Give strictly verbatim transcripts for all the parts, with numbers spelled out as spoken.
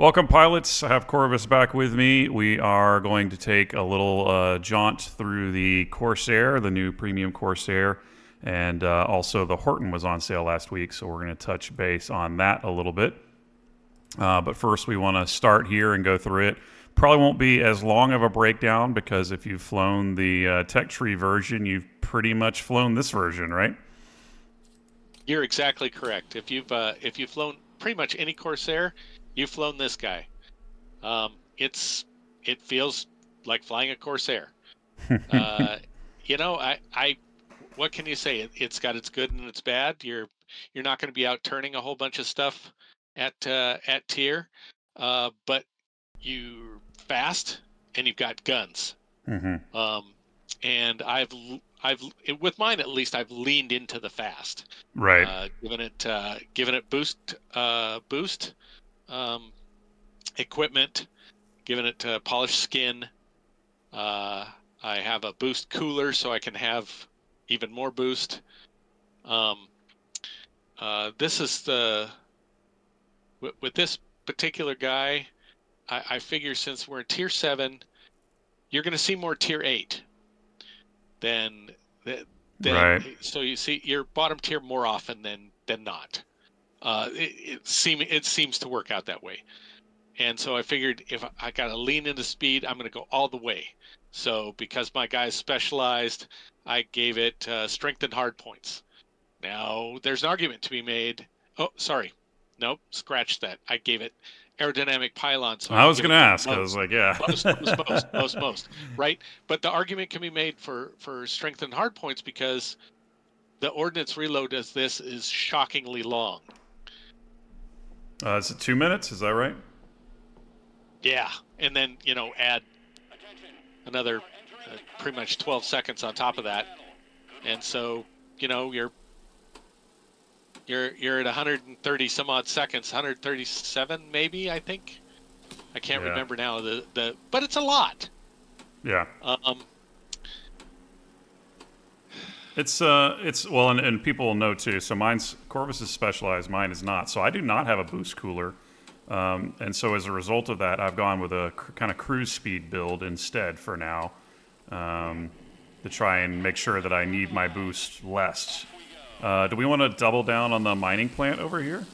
Welcome, pilots. I have Corvus back with me. We are going to take a little uh, jaunt through the Corsair, the new premium Corsair, and uh, also the Horten was on sale last week, so we're going to touch base on that a little bit. Uh, but first, we want to start here and go through it. Probably won't be as long of a breakdown because if you've flown the uh, Tech Tree version, you've pretty much flown this version, right? You're exactly correct. If you've uh, if you've flown pretty much any Corsair, you've flown this guy. Um, it's it feels like flying a Corsair. uh, you know, I, I what can you say? It, it's got its good and its bad. You're you're not going to be out turning a whole bunch of stuff at uh, at tier, uh, but you're fast and you've got guns. Mm-hmm. Um, and I've I've with mine at least I've leaned into the fast. Right. Uh, given it uh, given it boost uh, boost. Um, equipment, giving it to polished skin. Uh, I have a boost cooler so I can have even more boost. Um, uh, this is the, with, with this particular guy, I, I figure since we're in tier seven, you're going to see more tier eight than, than, right. So you see your bottom tier more often than, than not. Uh, it, it, seem, it seems to work out that way. And so I figured if I, I got to lean into speed, I'm going to go all the way. So because my guy's specialized, I gave it uh, strength and hard points. Now, there's an argument to be made. Oh, sorry. Nope, scratch that. I gave it aerodynamic pylon. So I, I was going to ask. Most, I was like, yeah. most, most, most, most, most, right? But the argument can be made for, for strength and hard points because the ordnance reload as this is shockingly long. Uh, is it two minutes? Is that right? Yeah, and then you know add another uh, pretty much twelve seconds on top of that, and so you know you're you're you're at one hundred thirty some odd seconds, one hundred thirty-seven maybe I think. I can't yeah. remember now the the, but it's a lot. Yeah. Um. It's uh, it's well, and, and people will know too. So mine's Corvus is specialized, mine is not. So I do not have a boost cooler, um, and so as a result of that, I've gone with a cr kind of cruise speed build instead for now, um, to try and make sure that I need my boost less. Uh, do we want to double down on the mining plant over here?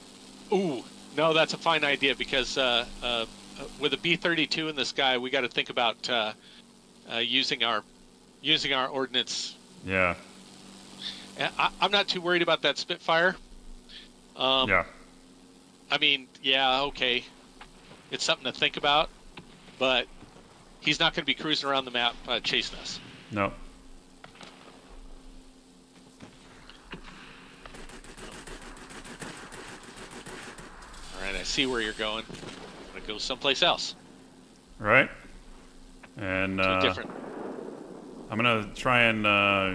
Ooh, no, that's a fine idea because uh, uh, with a B thirty-two in the sky, we got to think about uh, uh, using our using our ordnance. Yeah. I, I'm not too worried about that Spitfire. Um, yeah. I mean, yeah, okay. It's something to think about, but he's not going to be cruising around the map uh, chasing us. No. All right, I see where you're going. I'm going to go someplace else. Right. And uh, different. I'm going to try and... Uh,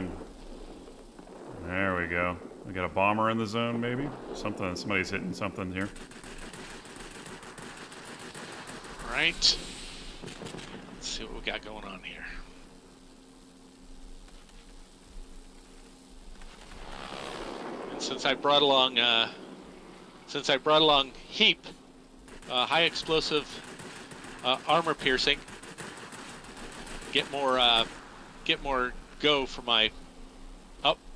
there we go. We got a bomber in the zone, maybe? Something. Somebody's hitting something here. All right. Let's see what we got going on here. And since I brought along, uh, since I brought along heap, uh, high explosive, uh, armor piercing. Get more, uh, get more go for my.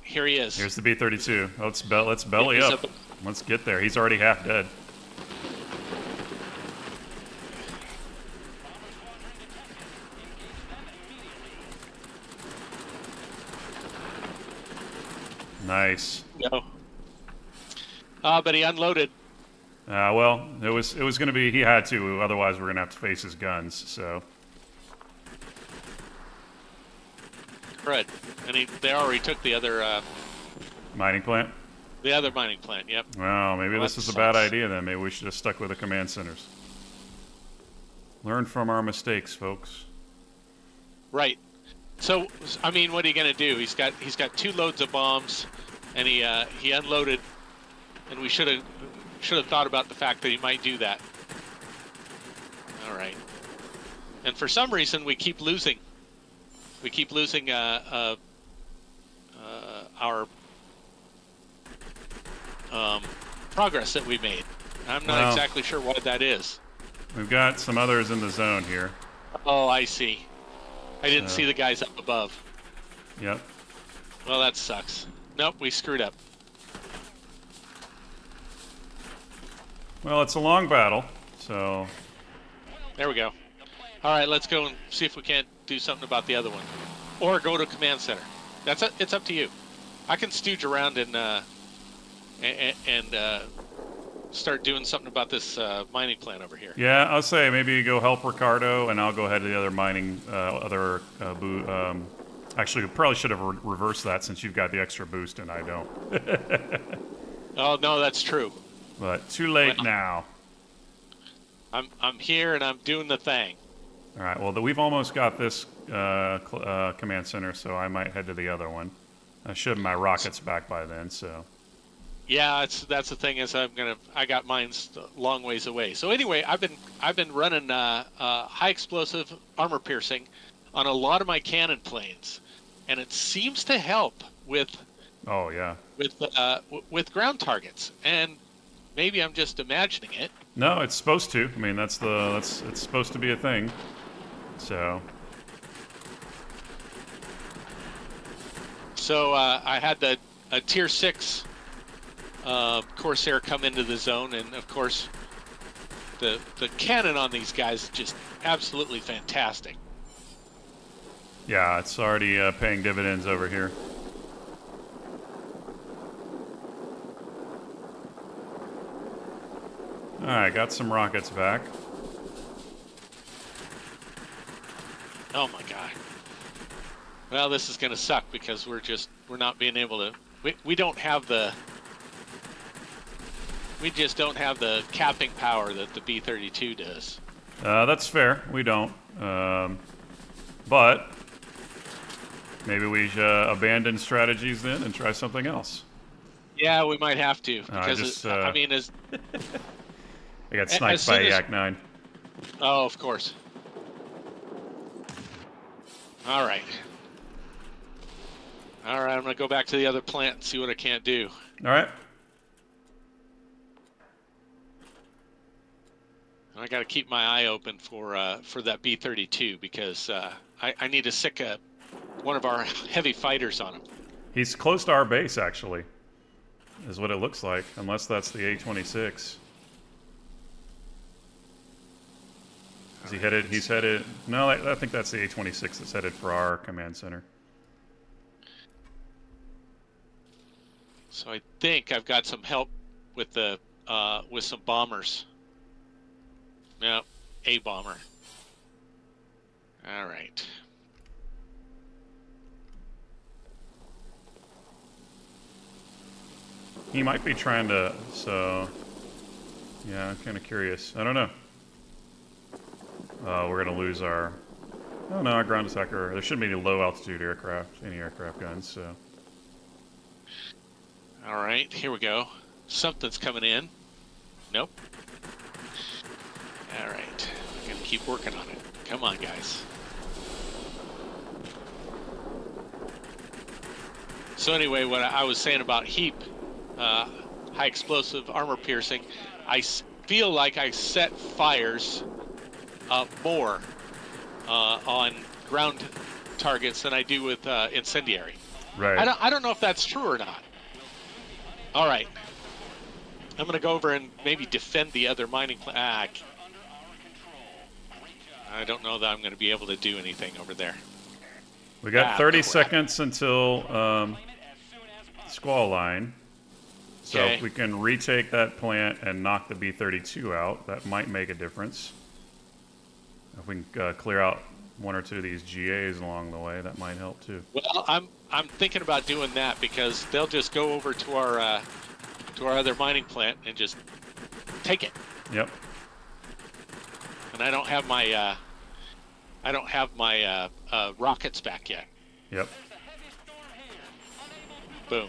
Here he is. Here's the B thirty-two. Let's, be let's belly up. up. Let's get there. He's already half dead. Nice. No. Ah, uh, but he unloaded. Ah, uh, well, it was it was going to be. He had to. Otherwise, we're going to have to face his guns. So. Right, and he, they already took the other uh, mining plant. The other mining plant, yep. Wow, maybe well, this is a bad idea then. Maybe we should have stuck with the command centers. Learn from our mistakes, folks. Right. So, I mean, what are you gonna do? He's got he's got two loads of bombs, and he uh, he unloaded, and we should have should have thought about the fact that he might do that. All right. And for some reason, we keep losing. We keep losing uh, uh, uh, our um, progress that we made. I'm not well, exactly sure why that is. We've got some others in the zone here. Oh, I see. I didn't uh, see the guys up above. Yep. Well, that sucks. Nope, we screwed up. Well, it's a long battle, so... There we go. All right, let's go and see if we can't do something about the other one. Or go to command center. That's a, it's up to you. I can stooge around and uh, and, and uh, start doing something about this uh, mining plant over here. Yeah, I'll say maybe you go help Ricardo, and I'll go ahead to the other mining, uh, other uh, boo. Um, actually, you probably should have re reversed that since you've got the extra boost and I don't. Oh no, that's true. But too late well, now. I'm I'm here and I'm doing the thing. All right. Well, the, we've almost got this uh, uh, command center, so I might head to the other one. I should have my rockets back by then, so. Yeah, it's, that's the thing is I'm gonna I got mine a long ways away. So anyway, I've been I've been running uh, uh, high explosive armor piercing on a lot of my cannon planes, and it seems to help with. Oh yeah. With uh, w with ground targets, and maybe I'm just imagining it. No, it's supposed to. I mean, that's the that's it's supposed to be a thing, so. So uh, I had the a tier six uh, Corsair come into the zone, and of course, the the cannon on these guys is just absolutely fantastic. Yeah, it's already uh, paying dividends over here. All right, got some rockets back. Oh my god. Well, this is gonna suck because we're just we're not being able to we, we don't have the we just don't have the capping power that the B thirty-two does. Uh, that's fair. We don't. Um, but maybe we should uh, abandon strategies then and try something else. Yeah, we might have to because uh, just, it, uh, I mean as I got sniped as by a Yak nine. Oh, of course. All right. All right, I'm going to go back to the other plant and see what I can't do. All right. I got to keep my eye open for uh, for that B thirty-two because uh, I, I need to sic a, one of our heavy fighters on him. He's close to our base, actually, is what it looks like, unless that's the A twenty-six. Is he headed? He's headed. No, I, I think that's the A twenty-six that's headed for our command center. So I think I've got some help with the uh, with some bombers. No, a bomber. All right. He might be trying to. So, yeah, I'm kind of curious. I don't know. Uh, we're gonna lose our. Oh no, our ground attacker. There shouldn't be any low altitude aircraft, any aircraft guns. So. All right, here we go. Something's coming in. Nope. All right, I'm gonna keep working on it. Come on, guys. So anyway, what I was saying about heap, uh, high explosive armor piercing, I feel like I set fires uh, more uh, on ground targets than I do with uh, incendiary. Right. I don't, I don't know if that's true or not. All right, I'm gonna go over and maybe defend the other mining plant. Ah, I don't know that I'm gonna be able to do anything over there. We got ah, thirty crap. seconds until um, squall line, so okay. If we can retake that plant and knock the B thirty-two out, that might make a difference. If we can uh, clear out one or two of these G As along the way, that might help too. Well, I'm. I'm thinking about doing that because they'll just go over to our uh, to our other mining plant and just take it. Yep. And I don't have my uh, I don't have my uh, uh, rockets back yet. Yep. Boom.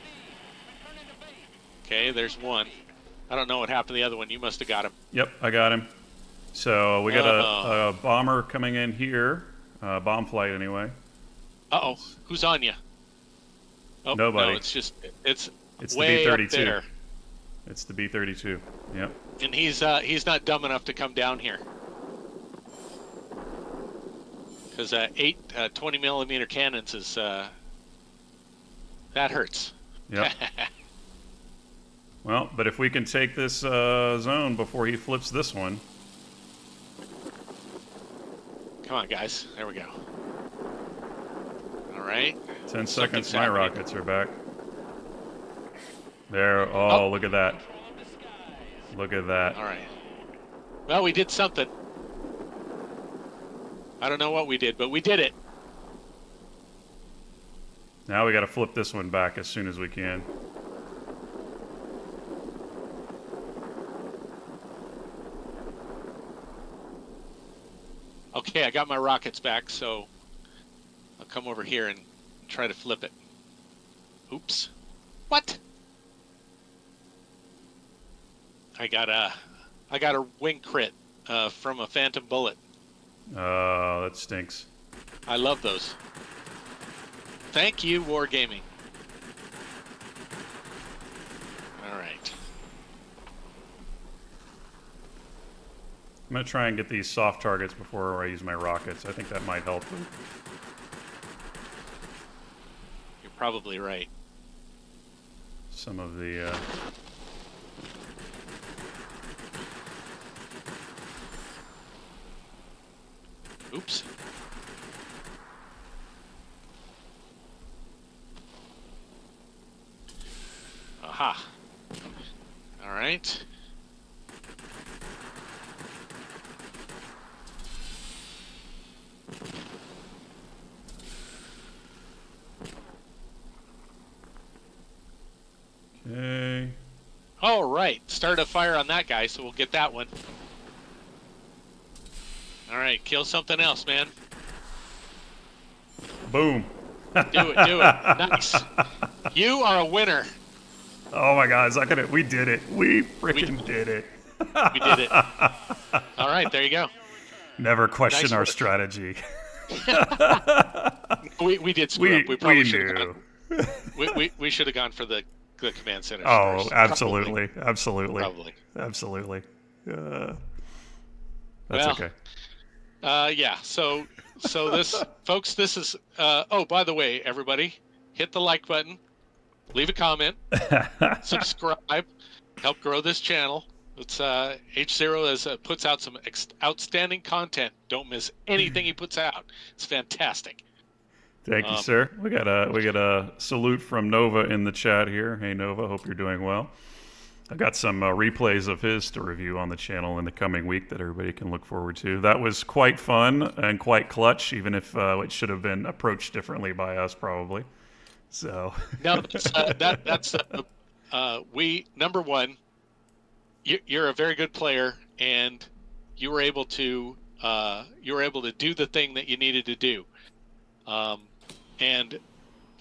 Okay, there's one. I don't know what happened to the other one. You must have got him. Yep, I got him. So we got uh-oh. a, a bomber coming in here, uh, bomb flight anyway. Uh oh, who's on you? Oh, nobody. No, it's just it's it's way the B thirty-two. Up there. It's the B thirty-two. Yep. And he's uh, he's not dumb enough to come down here. Because uh, eight uh, twenty millimeter cannons is, uh, that hurts. Yep. Well, but if we can take this uh, zone before he flips this one. Come on, guys. There we go. All right. Ten seconds, my rockets are back. There. Oh, oh, look at that. Look at that. All right. Well, we did something. I don't know what we did, but we did it. Now we got to flip this one back as soon as we can. Okay, I got my rockets back, so I'll come over here and try to flip it. Oops. What? I got a, I got a wing crit uh, from a phantom bullet. Oh, that stinks. I love those. Thank you, Wargaming. All right. I'm going to try and get these soft targets before I use my rockets. I think that might help. You're probably right. Some of the... Uh... Oops. Aha. All right. Okay. All right. Start a fire on that guy, so we'll get that one. All right, kill something else, man. Boom. Do it, do it. Nice. You are a winner. Oh my guys, I could we did it. We freaking did it. We did it. All right, there you go. Never question nice our work. strategy. we we did screw we, up. We probably should have gone. We we, we should have gone for the, the command center. Oh, first. absolutely. Probably. Absolutely. Probably. Absolutely. Uh, that's well, okay. Uh, yeah, so so this, folks, this is, uh, oh, by the way, everybody, hit the like button, leave a comment, subscribe, help grow this channel. It's, uh, H zero is, uh, puts out some ex outstanding content. Don't miss anything he puts out. It's fantastic. Thank um, you, sir. We got, a, we got a salute from Nova in the chat here. Hey, Nova, hope you're doing well. I've got some uh, replays of his to review on the channel in the coming week that everybody can look forward to. That was quite fun and quite clutch, even if uh, it should have been approached differently by us, probably. So no, that's, uh, that, that's uh, uh, we number one. You, you're a very good player, and you were able to uh, you were able to do the thing that you needed to do, um, and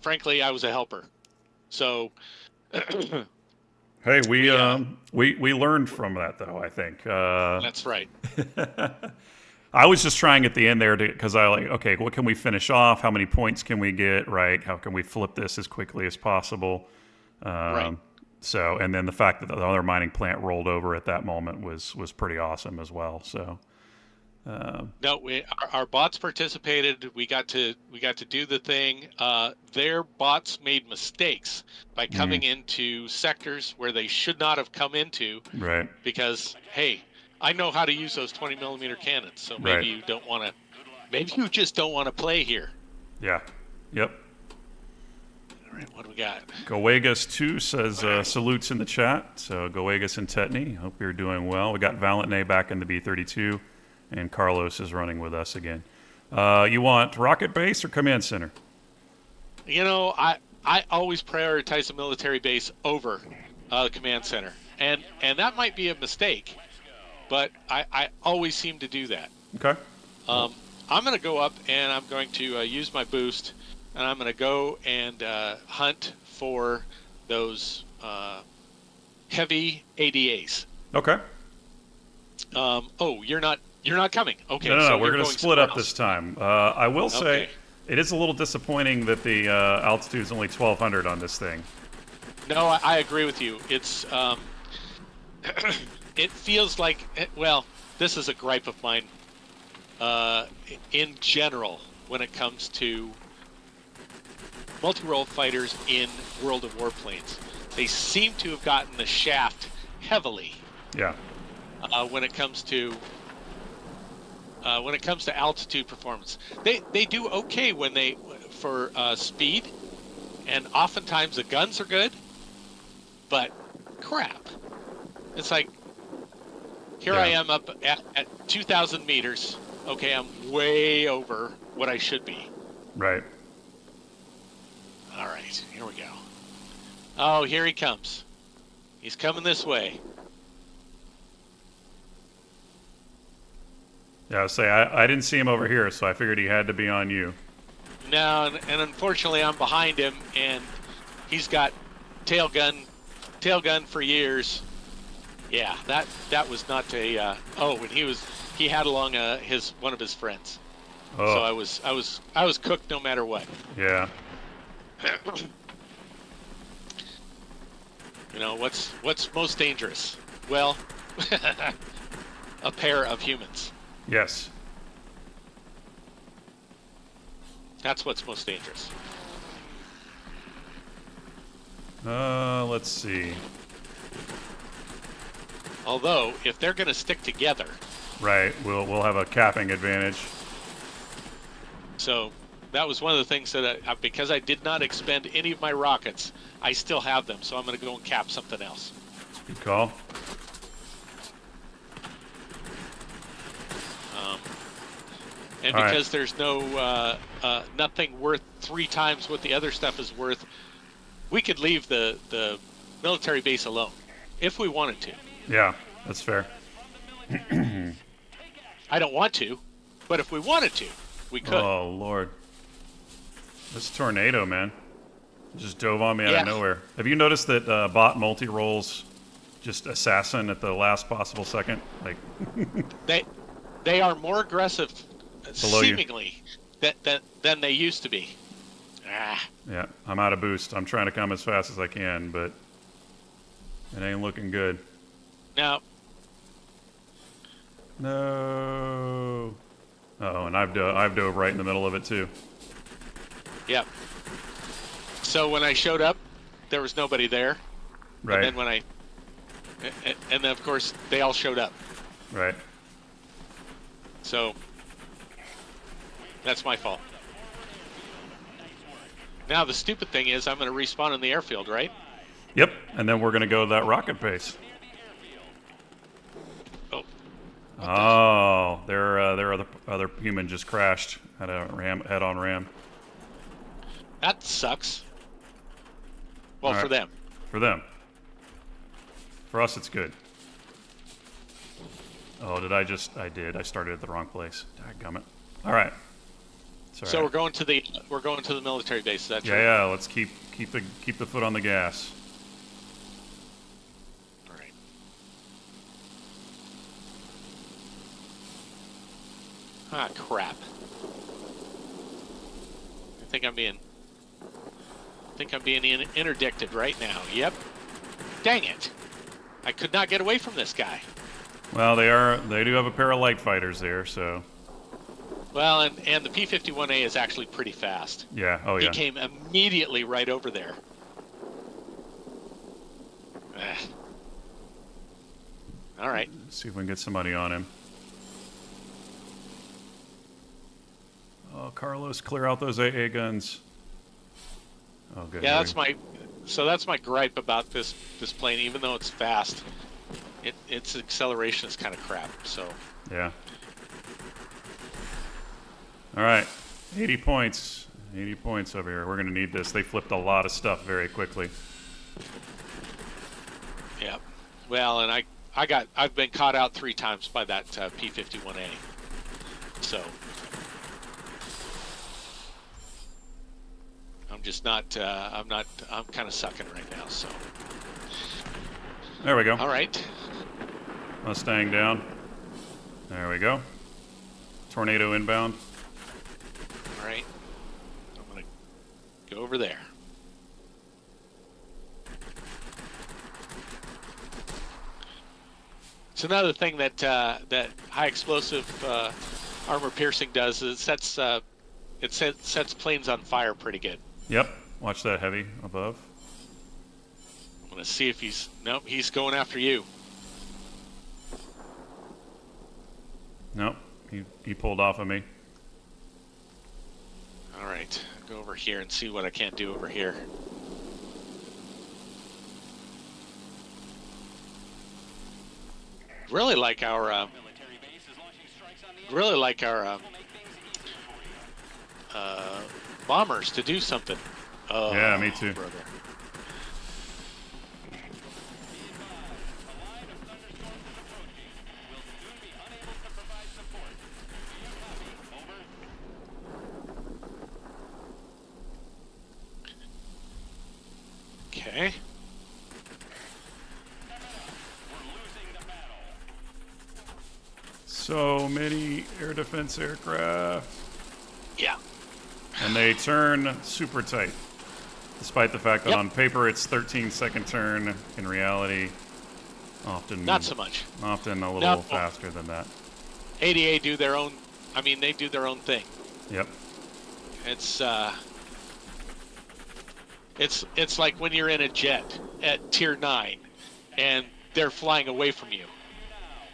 frankly, I was a helper, so. Hey, we yeah. um we we learned from that though, I think. Uh, That's right. I was just trying at the end there to because I like okay, what can we finish off? How many points can we get? Right? How can we flip this as quickly as possible? Um, right. So, and then the fact that the other mining plant rolled over at that moment was was pretty awesome as well. So. Uh, no, we, our, our bots participated. We got to we got to do the thing. Uh, their bots made mistakes by coming mm. into sectors where they should not have come into. Right. Because hey, I know how to use those twenty millimeter cannons. So maybe right. you don't want to. Maybe you just don't want to play here. Yeah. Yep. All right. What do we got? Goegas two says uh, right. salutes in the chat. So Goegas and Tetney, hope you're doing well. We got Valentin back in the B thirty-two. And Carlos is running with us again. Uh, you want rocket base or command center? You know, I I always prioritize the military base over uh, the command center, and and that might be a mistake, but I I always seem to do that. Okay. Um, I'm going to go up and I'm going to uh, use my boost, and I'm going to go and uh, hunt for those uh, heavy A D As. Okay. Um. Oh, you're not. You're not coming. Okay. No, no, so no we're gonna going to split up else. this time. Uh, I will say okay. it is a little disappointing that the uh, altitude is only twelve hundred on this thing. No, I, I agree with you. It's um, it feels like it, well, this is a gripe of mine uh, in general when it comes to multi-role fighters in World of Warplanes. They seem to have gotten the shaft heavily. Yeah. Uh, when it comes to uh, when it comes to altitude performance, they they do okay when they for uh, speed, and oftentimes the guns are good. But crap, it's like here yeah. I am up at, at two thousand meters. Okay, I'm way over what I should be. Right. All right, here we go. Oh, here he comes. He's coming this way. Yeah, I was saying, I, I didn't see him over here, so I figured he had to be on you. No, and, and unfortunately I'm behind him, and he's got tail gun, tail gun for years. Yeah, that that was not a. Uh, oh, and he was he had along uh, his one of his friends. Oh. So I was I was I was cooked no matter what. Yeah. You know, what's what's most dangerous? Well, a pair of humans. Yes. That's what's most dangerous. Uh, let's see. Although, if they're going to stick together, right, we'll we'll have a capping advantage. So that was one of the things that I, because I did not expend any of my rockets, I still have them, so I'm going to go and cap something else. Good call. Um, and all because right. there's no uh, uh, nothing worth three times what the other stuff is worth, we could leave the the military base alone if we wanted to. Yeah, that's fair. I don't want to, but if we wanted to, we could. Oh, Lord. This tornado, man. It just dove on me yeah. out of nowhere. Have you noticed that uh, bot multi-rolls just assassin at the last possible second? Like They they are more aggressive, below seemingly, than, than, than they used to be. Ah. Yeah, I'm out of boost. I'm trying to come as fast as I can, but it ain't looking good. No. No. Oh, and I've dove, I've dove right in the middle of it too. Yep. So when I showed up, there was nobody there. Right. And then when I, and then of course they all showed up. Right. So that's my fault. Now the stupid thing is I'm going to respawn in the airfield, right? Yep. And then we're going to go to that rocket base. Oh, their uh, their other other human just crashed at a ram head-on ram. That sucks. Well, right. for them. For them. For us, it's good. Oh, did I just? I did. I started at the wrong place. Dadgummit. All right. Sorry. So we're going to the we're going to the military base. That's yeah, right? yeah. Let's keep keep the keep the foot on the gas. Ah, crap. I think I'm being... I think I'm being in interdicted right now. Yep. Dang it! I could not get away from this guy. Well, they are... They do have a pair of light fighters there, so... Well, and, and the P fifty-one A is actually pretty fast. Yeah, oh yeah. He came immediately right over there. Ah. Alright. Let's see if we can get somebody on him. Oh, Carlos, clear out those A A guns. Oh, good. Yeah, that's my. So that's my gripe about this this plane. Even though it's fast, it its acceleration is kind of crap. So. Yeah. All right, eighty points. eighty points over here. We're gonna need this. They flipped a lot of stuff very quickly. Yeah. Well, and I I got I've been caught out three times by that uh, P fifty-one A. So. I'm just not, uh, I'm not, I'm kind of sucking right now, so. There we go. All right. Mustang down. There we go. Tornado inbound. All right. I'm going to go over there. It's another thing that, uh, that high explosive, uh, armor piercing does is it sets uh, it set, sets planes on fire pretty good. Yep. Watch that heavy above. I'm gonna see if he's nope. He's going after you. Nope. He he pulled off of me. All right. I'll go over here and see what I can't do over here. Really like our, uh, really like our uh, uh, bombers to do something. Oh, yeah, me too. Brother. Okay. So many air defense aircraft. Yeah. And they turn super tight, despite the fact that yep. on paper it's thirteen second turn. In reality, often not so much. Often a little no. faster than that. A D A do their own. I mean, they do their own thing. Yep. It's uh. It's it's like when you're in a jet at tier nine, and they're flying away from you.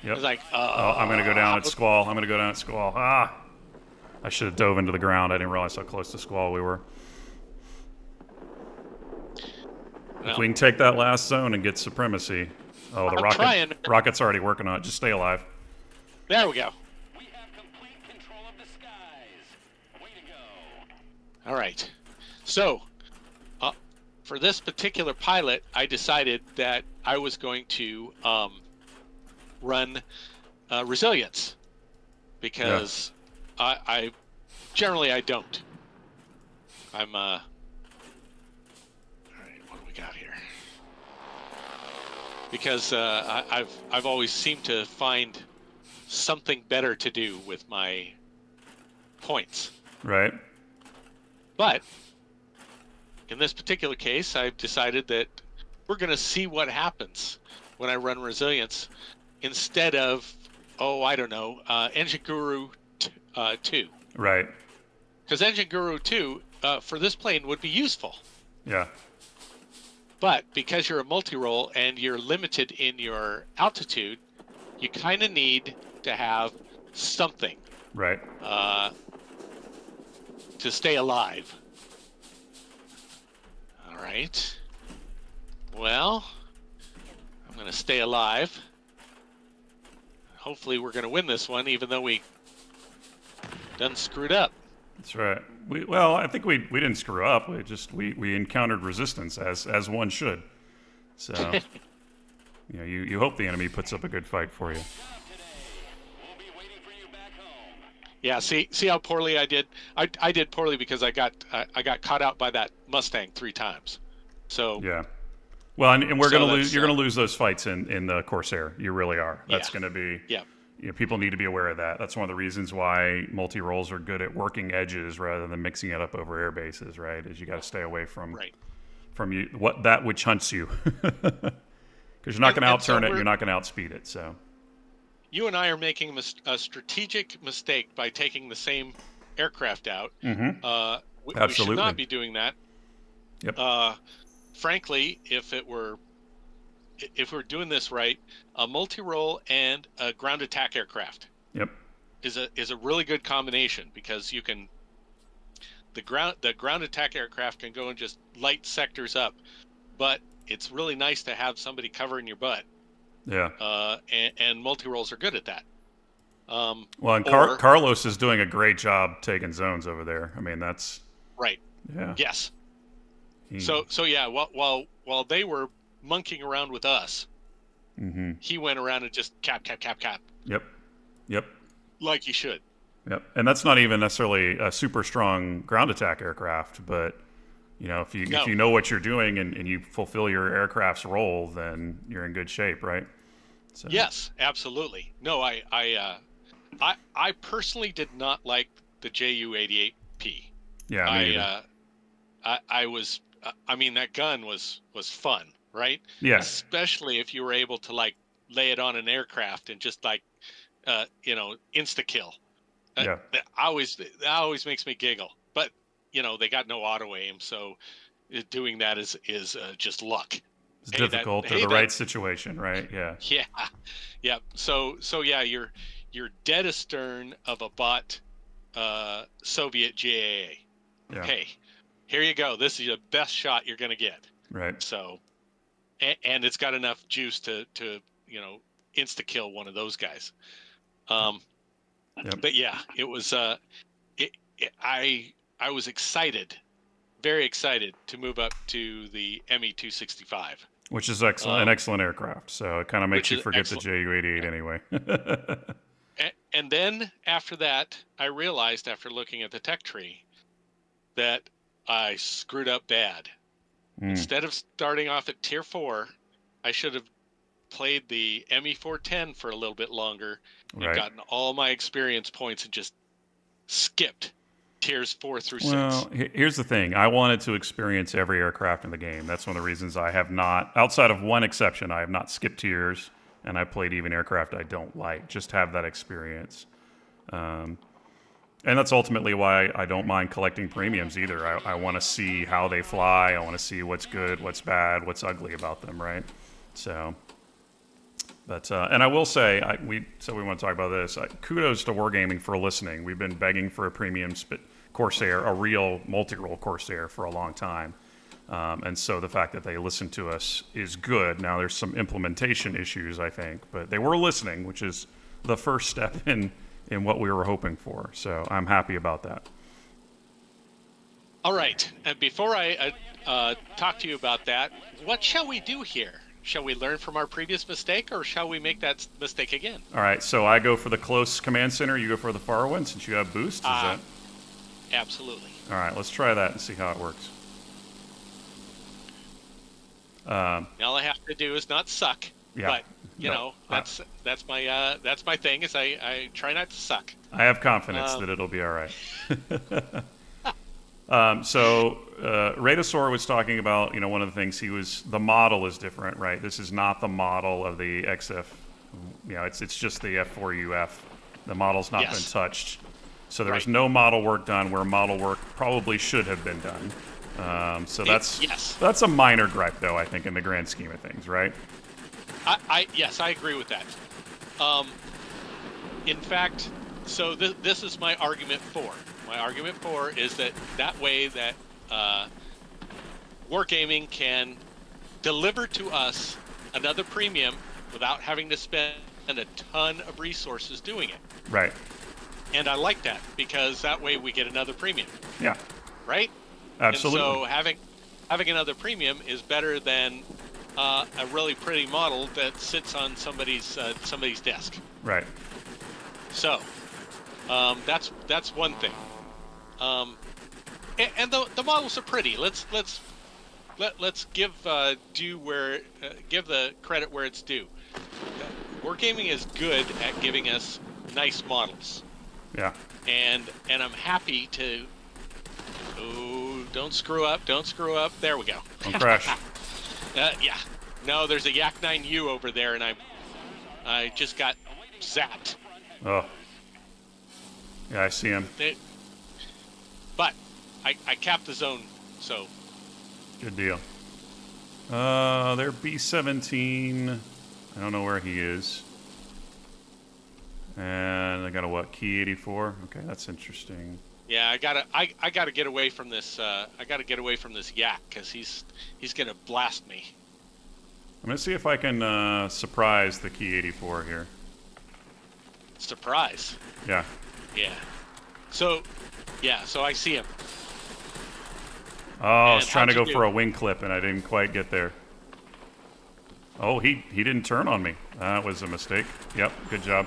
Yep. It's like, uh, oh, I'm gonna go down at Squall. I'm gonna go down at Squall. Ah, I should have dove into the ground. I didn't realize how close to Squall we were. Well, if we can take that last zone and get supremacy. Oh, the I'm rocket. Trying. Rocket's already working on it. Just stay alive. There we go. We have complete control of the skies. Way to go. All right. So, uh, for this particular pilot, I decided that I was going to. Um, run uh, resilience because yeah. I, I generally I don't. I'm uh all right, what do we got here? Because uh, I, I've I've always seemed to find something better to do with my points. Right. But in this particular case, I've decided that we're gonna see what happens when I run resilience. Instead of, oh, I don't know, uh, Engine Guru t uh, two. Right. Because Engine Guru two, uh, for this plane, would be useful. Yeah. But because you're a multi-role and you're limited in your altitude, you kind of need to have something. Right. Uh, to stay alive. All right. Well, I'm going to stay alive. Hopefully we're going to win this one, even though we done screwed up. That's right. We, well, I think we, we didn't screw up. We just we, we encountered resistance as as one should. So you know, you you hope the enemy puts up a good fight for you. Yeah. See see how poorly I did. I I did poorly because I got I, I got caught out by that Mustang three times. So yeah. Well, and, and we're so gonna lose. You're uh, gonna lose those fights in in the Corsair. You really are. That's yeah. gonna be. Yeah. You know, people need to be aware of that. That's one of the reasons why multi rolls are good at working edges rather than mixing it up over air bases. Right? Is you got to stay away from right. from you what that which hunts you, because you're not and, gonna outturn so it. You're not gonna outspeed it. So. You and I are making a strategic mistake by taking the same aircraft out. Mm-hmm. uh, we, Absolutely. We should not be doing that. Yep. Uh, Frankly, if it were, if we're doing this right, a multi-role and a ground attack aircraft yep. is a is a really good combination because you can, the ground the ground attack aircraft can go and just light sectors up, but it's really nice to have somebody covering your butt. Yeah. Uh, and, and multi-roles are good at that. Um, well, and Car or, Carlos is doing a great job taking zones over there. I mean, that's right. Yeah. Yes. So so yeah, while while while they were monkeying around with us, mm-hmm. he went around and just cap cap cap cap. Yep, yep. Like he should. Yep, and that's not even necessarily a super strong ground attack aircraft, but you know if you no. if you know what you're doing and, and you fulfill your aircraft's role, then you're in good shape, right? So. Yes, absolutely. No, I I uh, I I personally did not like the J U eighty-eight P. Yeah, I me uh, I I was. I mean, that gun was was fun, right? Yeah. Especially if you were able to like lay it on an aircraft and just like, uh, you know, insta kill. Yeah. Uh, always, that always makes me giggle. But, you know, they got no auto aim, so doing that is, is uh, just luck. It's hey, difficult that, or hey, the that, right situation, right? Yeah. Yeah. Yeah. So, so yeah, you're, you're dead astern of a bot uh, Soviet J A A. Yeah. Hey, here you go. This is the best shot you're going to get. Right. So, and, and it's got enough juice to, to, you know, insta-kill one of those guys. Um, yep. But yeah, it was, uh, it, it, I, I was excited, very excited to move up to the M E two sixty-five. Which is excellent, um, an excellent aircraft. So it kind of makes you forget excellent. the J U eighty-eight anyway. and, and then after that, I realized after looking at the tech tree that I screwed up bad. Mm. Instead of starting off at tier four, I should have played the M E four ten for a little bit longer and right. gotten all my experience points and just skipped tiers four through six. Well, here's the thing. I wanted to experience every aircraft in the game. That's one of the reasons I have not, outside of one exception, I have not skipped tiers, and I played even aircraft I don't like. Just have that experience. Um, and that's ultimately why I don't mind collecting premiums either. I, I want to see how they fly. I want to see what's good, what's bad, what's ugly about them, right? So... But, uh, and I will say, I, we so we want to talk about this. Uh, kudos to Wargaming for listening. We've been begging for a premium spit Corsair, a real multi-role Corsair for a long time. Um, and so the fact that they listened to us is good. Now there's some implementation issues, I think. But they were listening, which is the first step in, in what we were hoping for. So I'm happy about that. All right. And before I uh, uh, talk to you about that, what shall we do here? Shall we learn from our previous mistake, or shall we make that mistake again? All right, so I go for the close command center, you go for the far one, since you have boost, is uh, that? Absolutely. All right, let's try that and see how it works. Um, All I have to do is not suck, yeah, but, you no, know, that's uh, that's my uh, that's my thing, is I, I try not to suck. I have confidence um, that it'll be all right. Um, so uh, Redisor was talking about, you know, one of the things he was, the model is different, right? This is not the model of the X F, you know, it's it's just the F four U F. The model's not yes. been touched. So there right. was no model work done where model work probably should have been done. Um, so that's it, yes. that's a minor gripe, though, I think, in the grand scheme of things, right? I, I Yes, I agree with that. Um, in fact, so th this is my argument for My argument for is that that way that uh, Wargaming can deliver to us another premium without having to spend a ton of resources doing it. Right. And I like that because that way we get another premium. Yeah. Right? Absolutely. And so having having another premium is better than uh, a really pretty model that sits on somebody's uh, somebody's desk. Right. So um, that's that's one thing. Um, and, and the the models are pretty. Let's let's let let's give uh, due where uh, give the credit where it's due. Wargaming is good at giving us nice models. Yeah. And and I'm happy to. Oh, don't screw up! Don't screw up! There we go. Don't crash. uh, yeah. No, there's a Yak nine U over there, and I I just got zapped. Oh. Yeah, I see him. They, But I, I capped the zone, so. Good deal. Uh, they're B seventeen. I don't know where he is. And I got a what? Ki eighty-four. Okay, that's interesting. Yeah, I gotta I I gotta get away from this. Uh, I gotta get away from this yak because he's he's gonna blast me. I'm gonna see if I can uh, surprise the Ki eighty-four here. Surprise. Yeah. Yeah. So. Yeah, so I see him. Oh, I was trying to go for a wing clip, and I didn't quite get there. Oh, he, he didn't turn on me. That was a mistake. Yep, good job.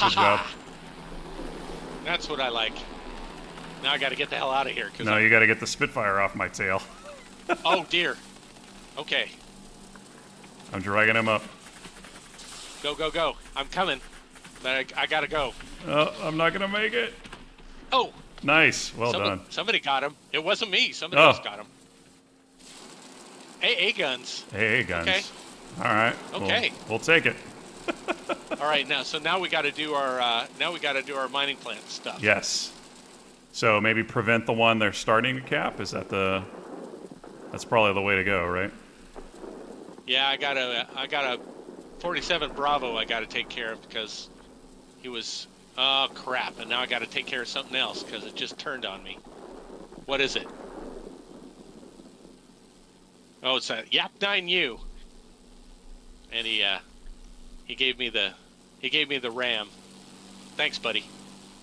Good job. That's what I like. Now I got to get the hell out of here. No, you got to get the Spitfire off my tail. Oh, dear. Okay. I'm dragging him up. Go, go, go. I'm coming. I, I got to go. Uh, I'm not going to make it. Oh. Nice, well somebody, done. Somebody got him. It wasn't me. Somebody oh. else got him. A A guns. A A guns. Okay. All right. Okay. We'll, we'll take it. All right, now so now we got to do our uh, now we got to do our mining plant stuff. Yes. So maybe prevent the one they're starting to cap. Is that the? That's probably the way to go, right? Yeah, I got a I got a forty-seven Bravo I got to take care of because he was oh crap, and now I got to take care of something else because it just turned on me. What is it? Oh, it's a Yak nine U. And he uh, he gave me the he gave me the RAM. Thanks, buddy.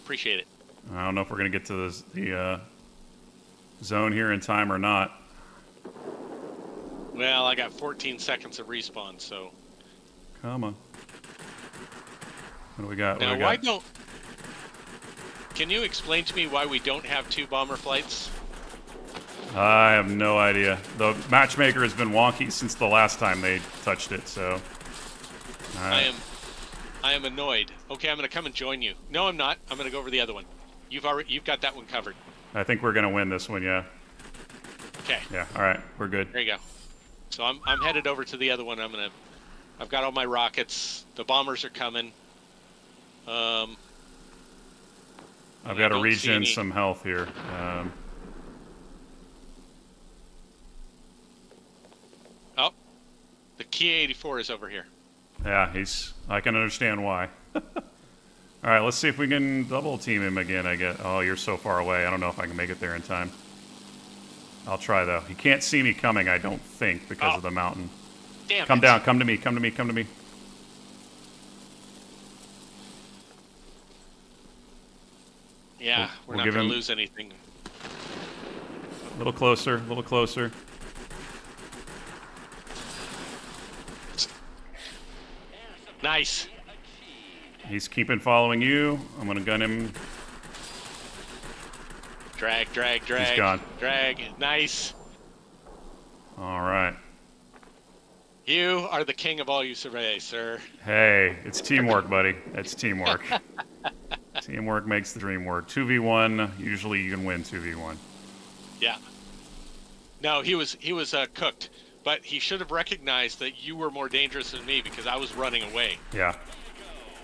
Appreciate it. I don't know if we're gonna get to this, the uh, zone here in time or not. Well, I got fourteen seconds of respawn, so. Come on. What do we got? What now, do we why got? don't? Can you explain to me why we don't have two bomber flights? I have no idea. The matchmaker has been wonky since the last time they touched it, so. Right. I am I am annoyed. Okay, I'm gonna come and join you. No, I'm not. I'm gonna go over the other one. You've already you've got that one covered. I think we're gonna win this one, yeah. Okay. Yeah, alright, we're good. There you go. So I'm I'm headed over to the other one. I'm gonna I've got all my rockets. The bombers are coming. Um I've got to regen some health here. Um Oh, the Ki eighty-four is over here. Yeah, he's. I can understand why. All right, let's see if we can double team him again. I get. Oh, you're so far away. I don't know if I can make it there in time. I'll try though. He can't see me coming. I don't think because oh. of the mountain. Damn. Come it. down. Come to me. Come to me. Come to me. Yeah, we'll, we're we'll not gonna lose anything. A little closer. A little closer. Nice. He's keeping following you. I'm gonna gun him. Drag, drag, drag. He's gone. Drag. Nice. All right. You are the king of all you survey, sir. Hey, it's teamwork, buddy. It's teamwork. Teamwork makes the dream work. two v one. Usually, you can win two v one. Yeah. No, he was he was uh, cooked. But he should have recognized that you were more dangerous than me because I was running away. Yeah.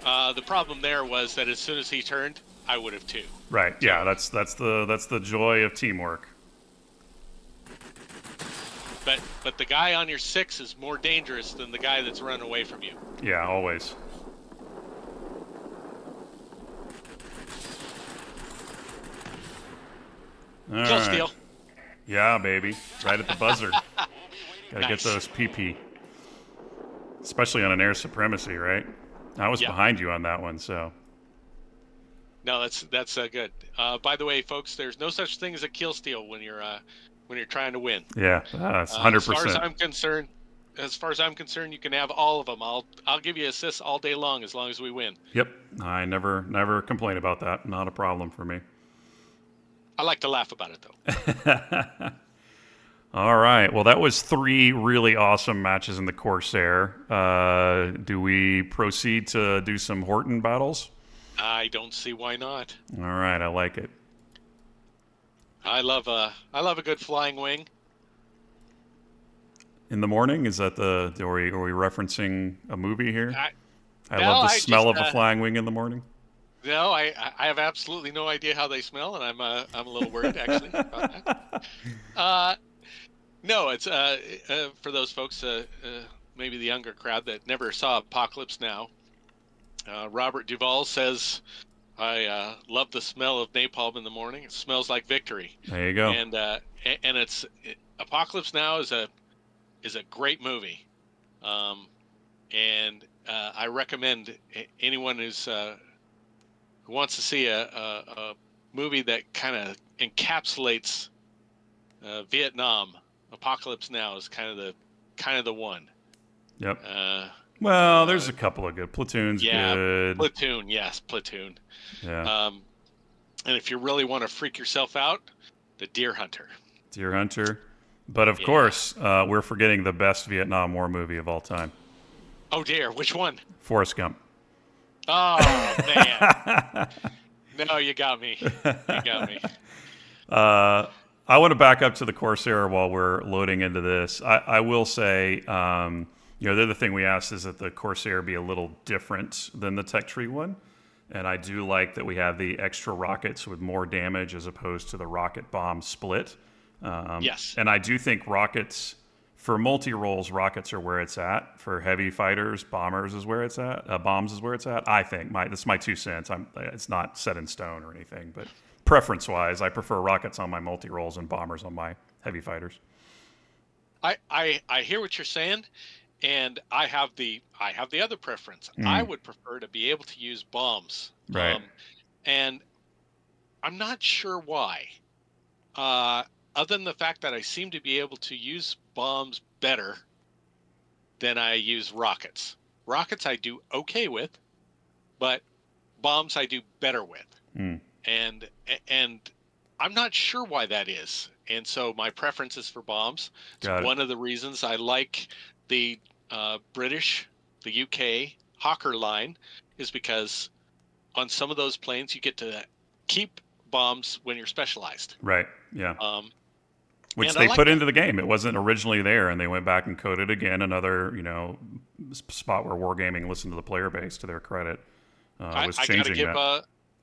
Uh, the problem there was that as soon as he turned, I would have too. Right. Yeah. That's that's the that's the joy of teamwork. But but the guy on your six is more dangerous than the guy that's run away from you. Yeah. Always. All right. Kill steal. Yeah, baby. Right at the buzzer. Gotta nice. Get those P P. Especially on an air supremacy, right? I was yep. behind you on that one, so. No, that's that's uh, good. Uh, by the way, folks, there's no such thing as a kill steal when you're uh, when you're trying to win. Yeah, that's uh, one hundred percent. As far as I'm concerned, as far as I'm concerned, you can have all of them. I'll I'll give you assists all day long as long as we win. Yep, I never never complain about that. Not a problem for me. I like to laugh about it though. All right. Well, that was three really awesome matches in the Corsair. Uh, do we proceed to do some Horten battles? I don't see why not. All right, I like it. I love a I love a good flying wing. In the morning, is that the are we are we referencing a movie here? I, I no, love the I smell just, of uh, a flying wing in the morning. No, I I have absolutely no idea how they smell, and I'm uh, I'm a little worried actually about that. Uh, No, it's uh, uh, for those folks, uh, uh, maybe the younger crowd that never saw Apocalypse Now. Uh, Robert Duvall says, "I uh, love the smell of napalm in the morning. It smells like victory." There you go. And uh, and it's it, Apocalypse Now is a is a great movie, um, and uh, I recommend anyone who's uh, who wants to see a a, a movie that kind of encapsulates uh, Vietnam. Apocalypse Now is kind of the kind of the one. Yep. Uh, well, there's uh, a couple of good. Platoon's yeah, good. Platoon, yes, Platoon. Yeah. Um, and if you really want to freak yourself out, the Deer Hunter. Deer Hunter. But of yeah. course, uh, we're forgetting the best Vietnam War movie of all time. Oh dear, which one? Forrest Gump. Oh man. No, you got me. You got me. Uh I want to back up to the Corsair while we're loading into this. I, I will say um, You know, the other thing we asked is that the Corsair be a little different than the Tech Tree one. And I do like that we have the extra rockets with more damage as opposed to the rocket bomb split. Um, yes. And I do think rockets, for multi-roles, rockets are where it's at. For heavy fighters, bombers is where it's at. Uh, bombs is where it's at, I think. My, that's my two cents. I'm, it's not set in stone or anything. But preference-wise, I prefer rockets on my multi-roles and bombers on my heavy fighters. I, I, I hear what you're saying. And I have the I have the other preference. Mm. I would prefer to be able to use bombs, right? Um, and I'm not sure why, uh, other than the fact that I seem to be able to use bombs better than I use rockets. Rockets I do okay with, but bombs I do better with. Mm. And and I'm not sure why that is. And so my preference is for bombs. Got it's one of the reasons I like the uh, British, the U K Hawker line, is because on some of those planes you get to keep bombs when you're specialized. Right. Yeah. Um, Which they like put that. into the game. It wasn't originally there, and they went back and coded again. Another, you know, spot where Wargaming listened to the player base. To their credit, uh, was I, I changing give, that. Uh,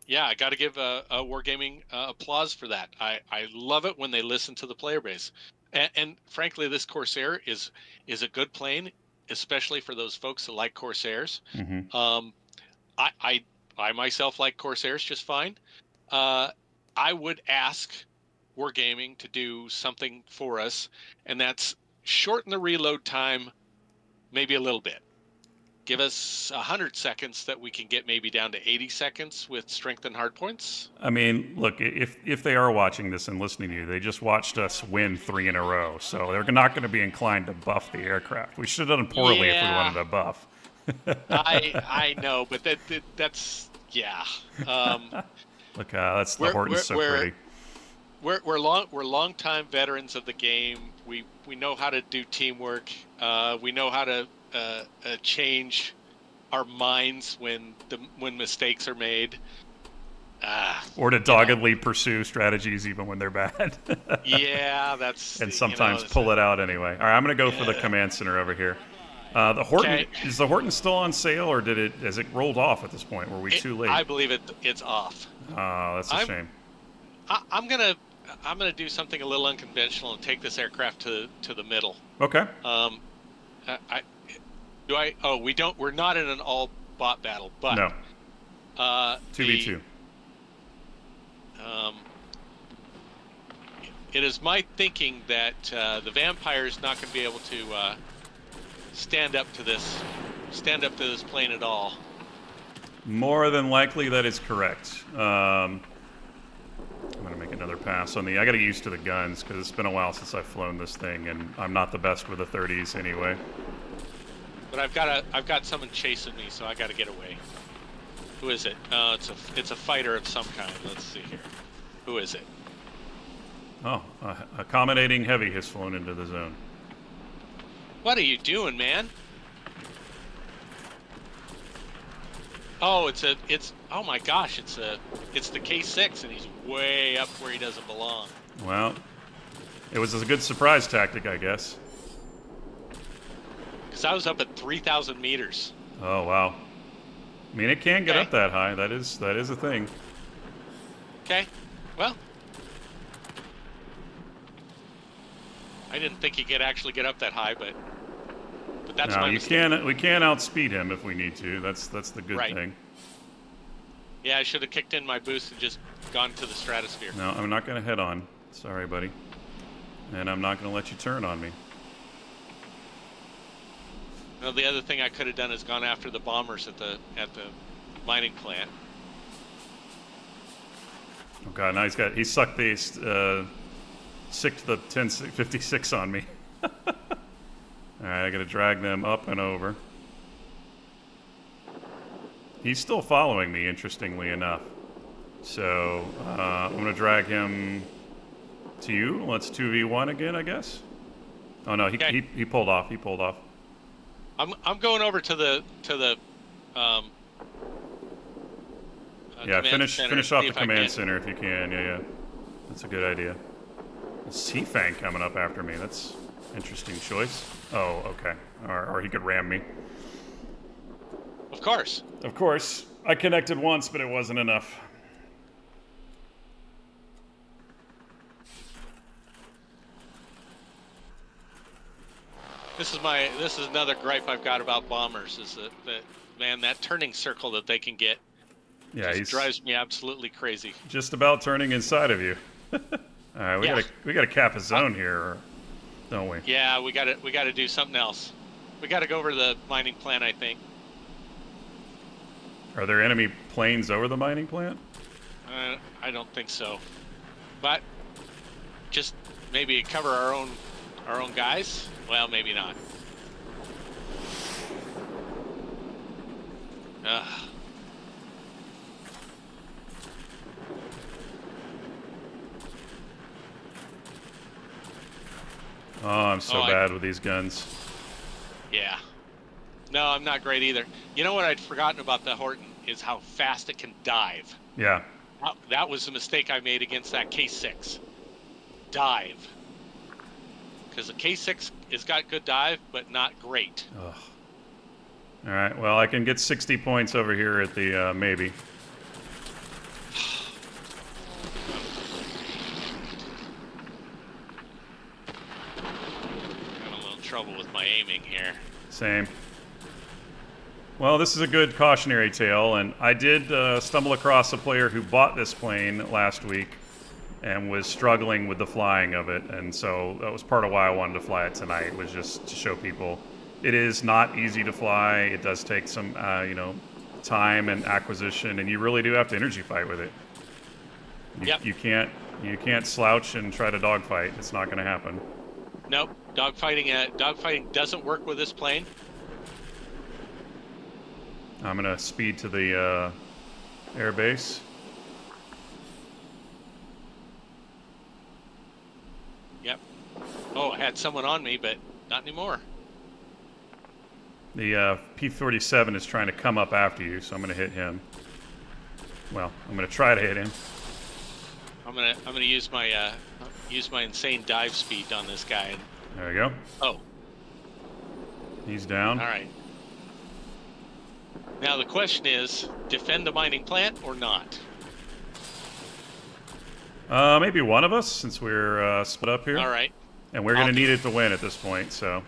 yeah, I got to give uh, uh, Wargaming uh, applause for that. I I love it when they listen to the player base. And, and frankly, this Corsair is is a good plane, especially for those folks that like Corsairs. Mm-hmm. Um, I, I I myself like Corsairs just fine. Uh, I would ask Wargaming to do something for us, and that's shorten the reload time maybe a little bit. Give us one hundred seconds that we can get maybe down to eighty seconds with strength and hard points. I mean, look, if if they are watching this and listening to you, they just watched us win three in a row. So they're not going to be inclined to buff the aircraft. We should have done poorly yeah. if we wanted to buff. I, I know, but that, that that's, yeah. Um, look, uh, that's the Horten's so we're, pretty. We're, we're, long, we're long-time veterans of the game. We, we know how to do teamwork. Uh, we know how to... Uh, uh, change our minds when the when mistakes are made, uh, or to doggedly you know. pursue strategies even when they're bad. yeah, that's and sometimes you know, pull it out anyway. All right, I'm gonna go yeah. for the command center over here. Uh, the Horten okay. is the Horten still on sale, or did it has it rolled off at this point? Were we it, too late? I believe it it's off. Oh, that's a I'm, shame. I, I'm gonna I'm gonna do something a little unconventional and take this aircraft to to the middle. Okay. Um, I. I Do I? Oh, we don't. We're not in an all-bot battle, but no. Uh, two v two. The, um, it is my thinking that uh, the vampire is not going to be able to uh, stand up to this, stand up to this plane at all. More than likely, that is correct. Um, I'm going to make another pass on the. I got to get used to the guns because it's been a while since I've flown this thing, and I'm not the best with the thirties anyway. But I've got a, I've got someone chasing me, so I got to get away. Who is it? Uh, it's a, it's a fighter of some kind. Let's see here. Who is it? Oh, uh, accommodating heavy has flown into the zone. What are you doing, man? Oh, it's a, it's, oh my gosh, it's a, it's the K six, and he's way up where he doesn't belong. Well, it was a good surprise tactic, I guess. Because I was up at three thousand meters. Oh, wow. I mean, it can get okay. up that high. That is that is a thing. Okay. Well. I didn't think he could actually get up that high, but but that's no, my you mistake. Can, we can outspeed him if we need to. That's, that's the good right. thing. Yeah, I should have kicked in my boost and just gone to the stratosphere. No, I'm not going to head on. Sorry, buddy. And I'm not going to let you turn on me. No, the other thing I could have done is gone after the bombers at the at the mining plant. Oh god, now he's got he sucked the uh, sicked the ten fifty-six on me. All right, I gotta drag them up and over. He's still following me, interestingly enough. So uh, I'm gonna drag him to you. Let's two v one again, I guess. Oh no, he okay. he, he pulled off. He pulled off. I'm I'm going over to the to the um uh, yeah finish center, finish off the command center if you can. Yeah yeah that's a good idea. Sea Fang coming up after me, that's Interesting choice. Oh, okay. Or, or he could ram me. Of course. Of course. I connected once, but it wasn't enough. This is my. This is another gripe I've got about bombers. Is that, that man, that turning circle that they can get? Yeah, just he's drives me absolutely crazy. Just about turning inside of you. All right, we yeah. gotta we gotta cap a zone here, don't we? Yeah, we gotta we gotta do something else. We gotta go over to the mining plant, I think. Are there enemy planes over the mining plant? Uh, I don't think so, but just maybe cover our own our own guys. Well, maybe not. Ugh. Oh, I'm so oh, bad I... with these guns. Yeah. No, I'm not great either. You know what I'd forgotten about the Horten is how fast it can dive. Yeah. That was the mistake I made against that K six. Dive. Because the K six has got good dive, but not great. Ugh. All right, well, I can get sixty points over here at the uh, maybe. Trouble with my aiming here. Same. Well, this is a good cautionary tale, and I did uh, stumble across a player who bought this plane last week and was struggling with the flying of it, and so that was part of why I wanted to fly it tonight, was just to show people it is not easy to fly. It does take some uh, you know, time and acquisition, and you really do have to energy fight with it. You, yep. you can't you can't slouch and try to dogfight. It's not going to happen. Nope. Dogfighting uh, dogfighting doesn't work with this plane. I'm gonna speed to the uh, airbase. Yep. Oh, I had someone on me, but not anymore. The uh, P forty-seven is trying to come up after you, so I'm gonna hit him. Well, I'm gonna try to hit him. I'm gonna I'm gonna use my uh, use my insane dive speed on this guy. There we go. Oh. He's down. All right. Now the question is, defend the mining plant or not? Uh, maybe one of us, since we're uh, split up here. All right. And we're going to need it to win at this point, so.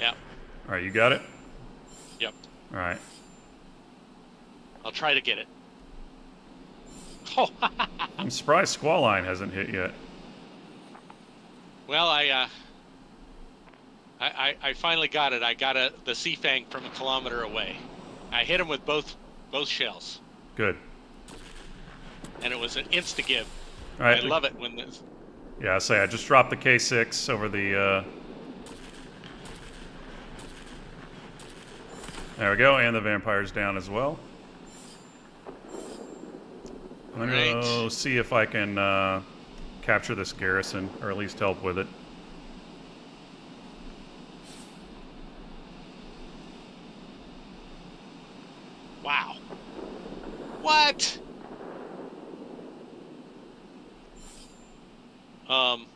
Yeah. All right, you got it? Yep. All right. I'll try to get it. Oh. I'm surprised Squawline hasn't hit yet. Well, I... Uh... I, I finally got it. I got a, the Sea Fang from a kilometer away. I hit him with both both shells. Good. And it was an insta-give. All right. I love it when this... Yeah, I say I just dropped the K six over the... Uh... There we go, and the Vampire's down as well. I'm going right. to go see if I can uh, capture this garrison, or at least help with it. Wow. What? Um.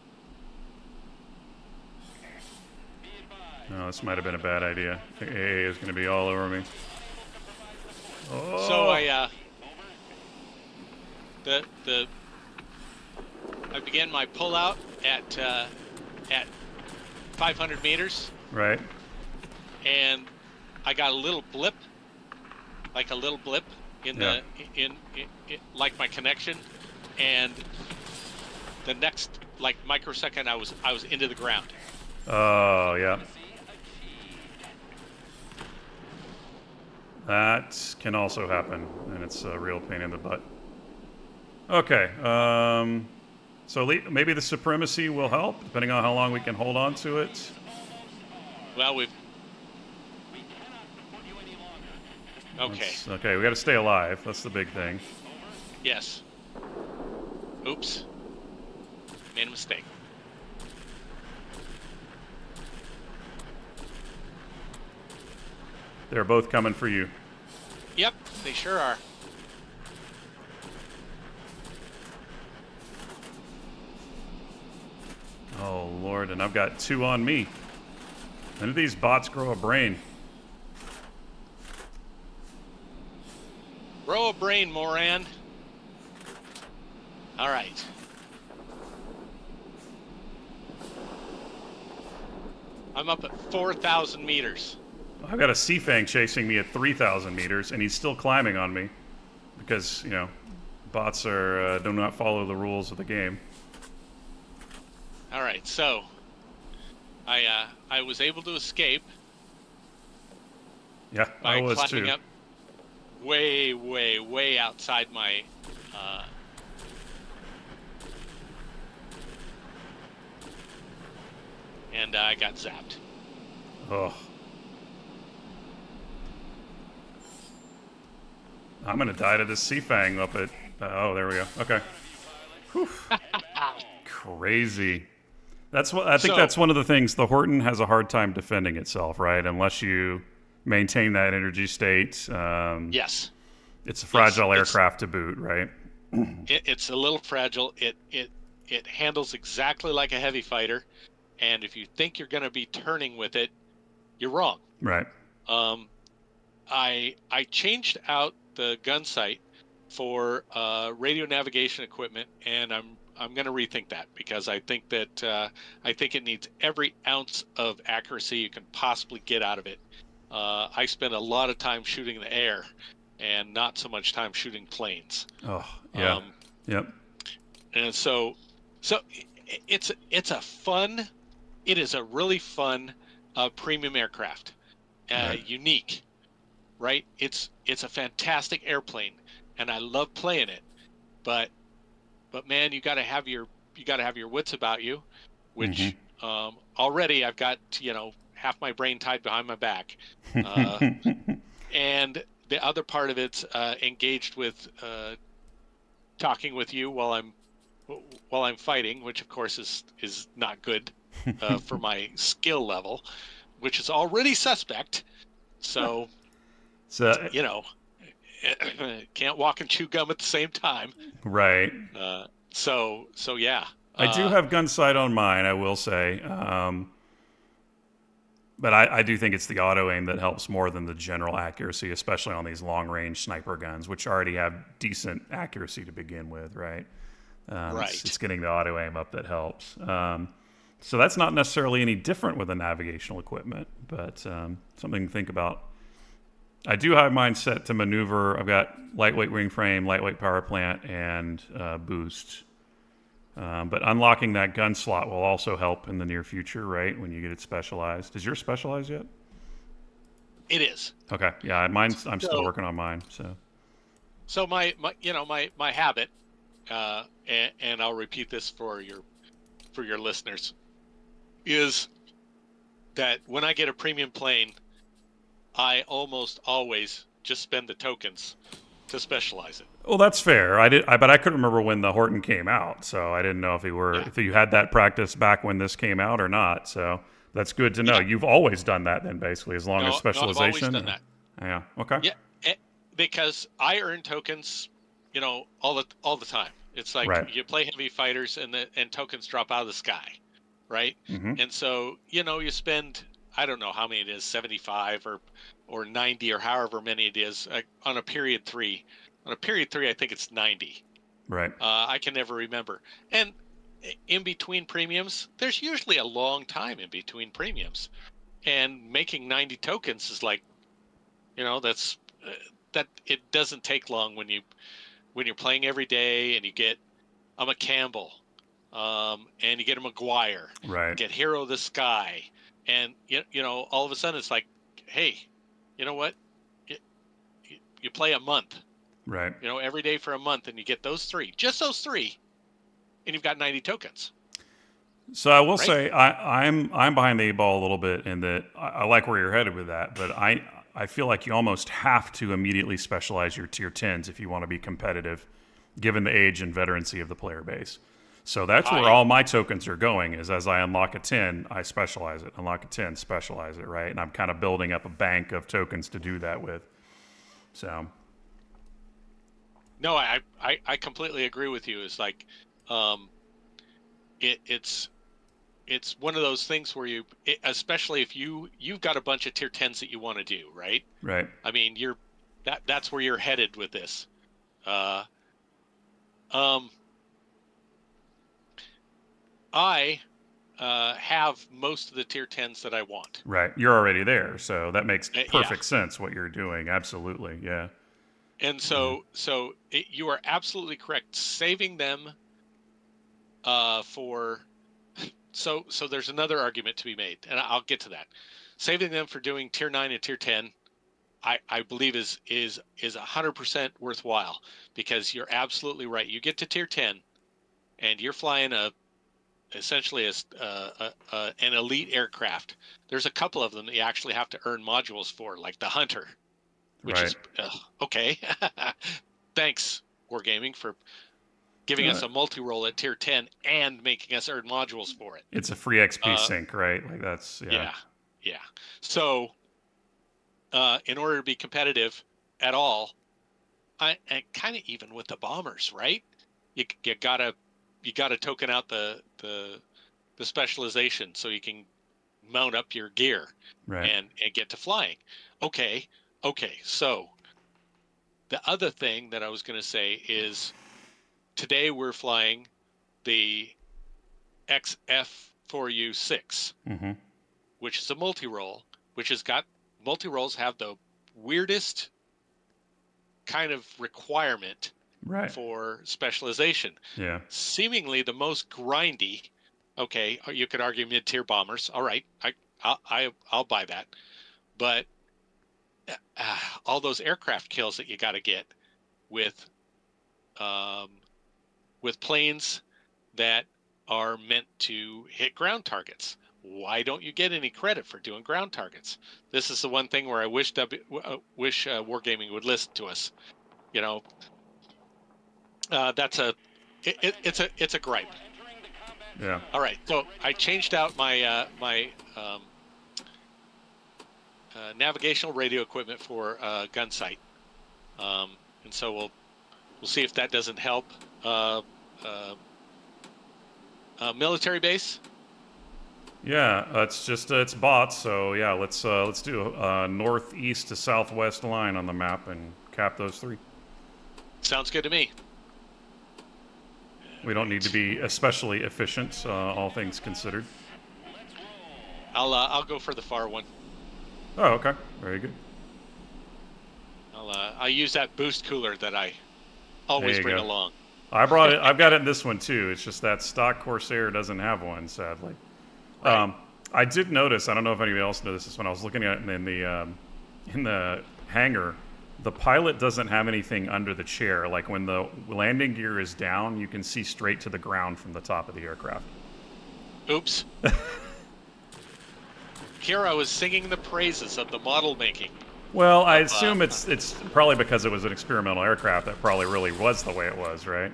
No, this might have been a bad idea. The A A is going to be all over me. Oh. So I, uh... The, the... I began my pullout at, uh... at five hundred meters. Right. And I got a little blip. Like a little blip in yeah. the in, in, in like my connection, and the next like microsecond I was I was into the ground. Oh yeah. That can also happen, and it's a real pain in the butt. Okay, um, so maybe the supremacy will help, depending on how long we can hold on to it. Well, we've. Okay. That's, okay, we got to stay alive. That's the big thing. Yes. Oops. Made a mistake. They're both coming for you. Yep, they sure are. Oh, Lord. and I've got two on me. When do these bots grow a brain? Grow a brain, Moran. All right. I'm up at four thousand meters. I've got a Sea Fang chasing me at three thousand meters, and he's still climbing on me because, you know, bots are uh, do not follow the rules of the game. All right, so I uh, I was able to escape. Yeah, I was too. By climbing up way, way, way outside my. Uh, and uh, I got zapped. Oh. I'm gonna die to this Sea Fang up at. Uh, oh, there we go. Okay. Whew. Crazy. That's what I think. So, that's one of the things. The Horten has a hard time defending itself, right? Unless you maintain that energy state. Um, yes. It's a fragile yes, aircraft to boot, right? It, it's a little fragile. It it it handles exactly like a heavy fighter, and if you think you're gonna be turning with it, you're wrong. Right. Um, I I changed out the gun sight for uh, radio navigation equipment, and I'm I'm going to rethink that because I think that uh, I think it needs every ounce of accuracy you can possibly get out of it. Uh, I spend a lot of time shooting the air, and not so much time shooting planes. Oh yeah, um, yep. And so, so it's it's a fun, it is a really fun uh, premium aircraft, uh, right. Unique. Right, it's it's a fantastic airplane, and I love playing it, but but man, you got to have your you got to have your wits about you, which mm-hmm. um, already I've got, you know, half my brain tied behind my back, uh, and the other part of it's uh, engaged with uh, talking with you while I'm while I'm fighting, which of course is is not good uh, for my skill level, which is already suspect, so. So, you know, can't walk and chew gum at the same time. Right. Uh, so, so yeah. I uh, do have gun sight on mine, I will say. Um, but I, I do think it's the auto aim that helps more than the general accuracy, especially on these long range sniper guns, which already have decent accuracy to begin with, right? Um, right. It's, it's getting the auto aim up that helps. Um, so that's not necessarily any different with the navigational equipment, but um, something to think about. I do have mine set to maneuver. I've got lightweight wing frame, lightweight power plant, and uh, boost. Um, but unlocking that gun slot will also help in the near future, right? When you get it specialized. Is yours specialized yet? It is. Okay. Yeah, mine's. I'm so, still working on mine. So. So my, my you know, my my habit, uh, and, and I'll repeat this for your, for your listeners, is that when I get a premium plane, I almost always just spend the tokens to specialize it. Well, that's fair. I did, I, but I couldn't remember when the Horten came out, so I didn't know if you were yeah. if you had that practice back when this came out or not. So that's good to know. Yeah. You've always done that, then, basically, as long no, as specialization. No, I've always done that. Yeah. Okay. Yeah, it, because I earn tokens, you know, all the all the time. It's like right. you play heavy fighters, and the and tokens drop out of the sky, right? Mm-hmm. And so you know you spend. I don't know how many it is, seventy-five or or ninety or however many it is uh, on a period three. On a period three, I think it's ninety. Right. Uh, I can never remember. And in between premiums, there's usually a long time in between premiums. And making ninety tokens is like, you know, that's uh, that it doesn't take long when you when you're playing every day and you get I'm a Campbell, um, and you get a McGuire, right? You get Hero of the Sky. And, you know, all of a sudden it's like, hey, you know what? You, you play a month. Right. You know, every day for a month, and you get those three. Just those three. And you've got ninety tokens. So I will right? say I, I'm I'm behind the eight ball a little bit in that I, I like where you're headed with that. But I, I feel like you almost have to immediately specialize your tier tens if you want to be competitive, given the age and veterancy of the player base. So that's where I, all my tokens are going is as I unlock a ten, I specialize it. Unlock a ten, specialize it, right? And I'm kind of building up a bank of tokens to do that with. So. No, I, I, I completely agree with you. It's like um, it, it's, it's one of those things where you, it, especially if you you've got a bunch of tier tens that you want to do, right? Right. I mean, you're that that's where you're headed with this. Uh, um, I uh, have most of the tier tens that I want. Right. You're already there, so that makes perfect uh, yeah. sense what you're doing. Absolutely, yeah. And so, mm-hmm. so it, you are absolutely correct. Saving them uh, for so so there's another argument to be made, and I'll get to that. Saving them for doing tier nine and tier ten, I I believe is is is one hundred percent worthwhile, because you're absolutely right. You get to tier ten, and you're flying a essentially a, a, a an elite aircraft. There's a couple of them that you actually have to earn modules for, like the Hunter. Which right. is uh, okay. Thanks, Wargaming, for giving yeah. us a multi-roll at tier ten and making us earn modules for it. It's a free X P uh, sync, right? Like that's yeah, yeah. yeah. So, uh, in order to be competitive at all, I, and kind of even with the bombers, right? You you gotta you gotta token out the the the specialization so you can mount up your gear right. and and get to flying. Okay. Okay, so the other thing that I was going to say is today we're flying the X F four U six, mm-hmm. which is a multi-roll, which has got multi-rolls have the weirdest kind of requirement right. for specialization. Yeah, seemingly the most grindy. Okay, you could argue mid-tier bombers. All right, I I, I I'll buy that, but. Uh, all those aircraft kills that you got to get with um, with planes that are meant to hit ground targets. Why don't you get any credit for doing ground targets? This is the one thing where I wish w uh, wish uh, Wargaming would listen to us. You know, uh, that's a it, it, it's a it's a gripe. Yeah. All right. So I changed out my uh, my. Um, Uh, navigational radio equipment for uh, gun sight, um, and so we'll we'll see if that doesn't help. Uh, uh, uh, military base. Yeah, it's just uh, it's bots. So yeah, let's uh, let's do a, a northeast to southwest line on the map and cap those three. Sounds good to me. We don't need to be especially efficient, uh, all things considered. I'll uh, I'll go for the far one. Oh, okay. Very good. I'll uh, I use that boost cooler that I always bring go. along. I brought it. I've got it in this one too. It's just that stock Corsair doesn't have one, sadly. Right. Um, I did notice. I don't know if anybody else noticed this when I was looking at it in the um, in the hangar. The pilot doesn't have anything under the chair. Like when the landing gear is down, you can see straight to the ground from the top of the aircraft. Oops. Here I was singing the praises of the model making. Well, I assume uh, it's it's probably because it was an experimental aircraft that probably really was the way it was, right?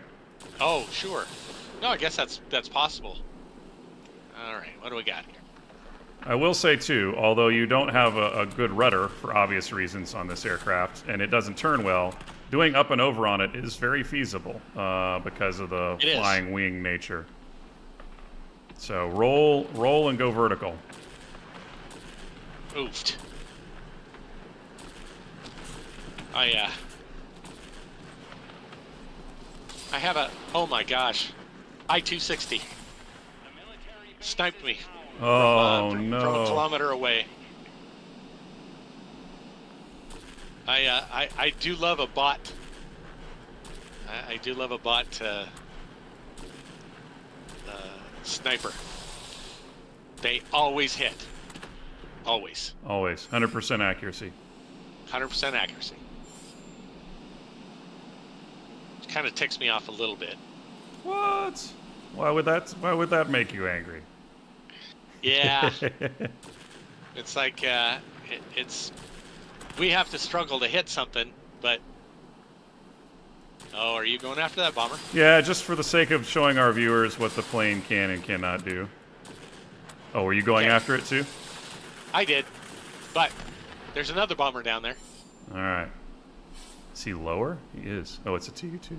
Oh, sure. No, I guess that's that's possible. All right, what do we got here? I will say too, although you don't have a, a good rudder for obvious reasons on this aircraft, and it doesn't turn well, doing up and over on it is very feasible uh, because of the it flying is. wing nature. So roll, roll, and go vertical. Oofed. I, uh... I have a... Oh my gosh. I two sixty. Sniped me. Oh, from, uh, no. From a kilometer away. I, uh, I, I do love a bot. I, I do love a bot, uh... Uh, sniper. They always hit. Always. Always. one hundred percent accuracy. one hundred percent accuracy. It kind of ticks me off a little bit. What? Why would that? Why would that make you angry? Yeah. It's like uh, it, it's we have to struggle to hit something, but. Oh, are you going after that bomber? Yeah, just for the sake of showing our viewers what the plane can and cannot do. Oh, are you going okay. after it too? I did, but there's another bomber down there. All right. Is he lower? He is. Oh, it's a T U two.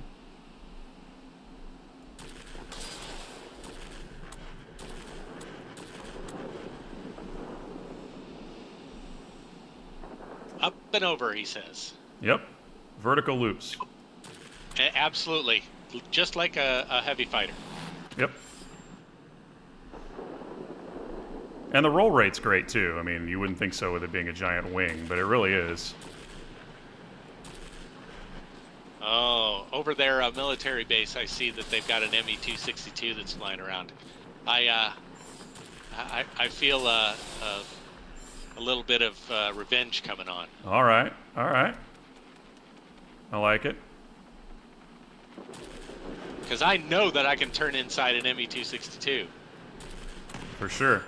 and over, he says. Yep. Vertical loops. Absolutely. Just like a, a heavy fighter. Yep. And the roll rate's great, too. I mean, you wouldn't think so with it being a giant wing, but it really is. Oh, over there, a military base, I see that they've got an M E two sixty-two that's flying around. I, uh, I, I feel uh, uh, a little bit of uh, revenge coming on. All right, all right. I like it. Because I know that I can turn inside an M E two sixty-two. For sure.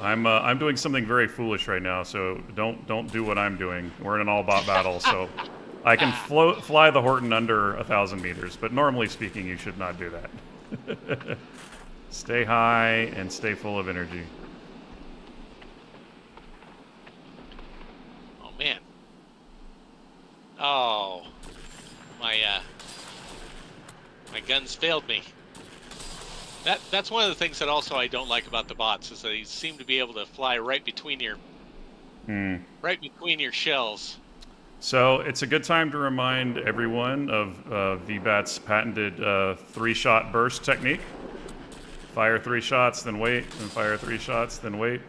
I'm uh, I'm doing something very foolish right now, so don't don't do what I'm doing. We're in an all-bot battle, so I can float fly the Horten under a thousand meters, but normally speaking, you should not do that. Stay high and stay full of energy. Oh man! Oh, my uh, my guns failed me. That, that's one of the things that also I don't like about the bots is that they seem to be able to fly right between your mm. right between your shells. So it's a good time to remind everyone of uh, V BAT's patented uh, three-shot burst technique. Fire three shots, then wait, and fire three shots, then wait.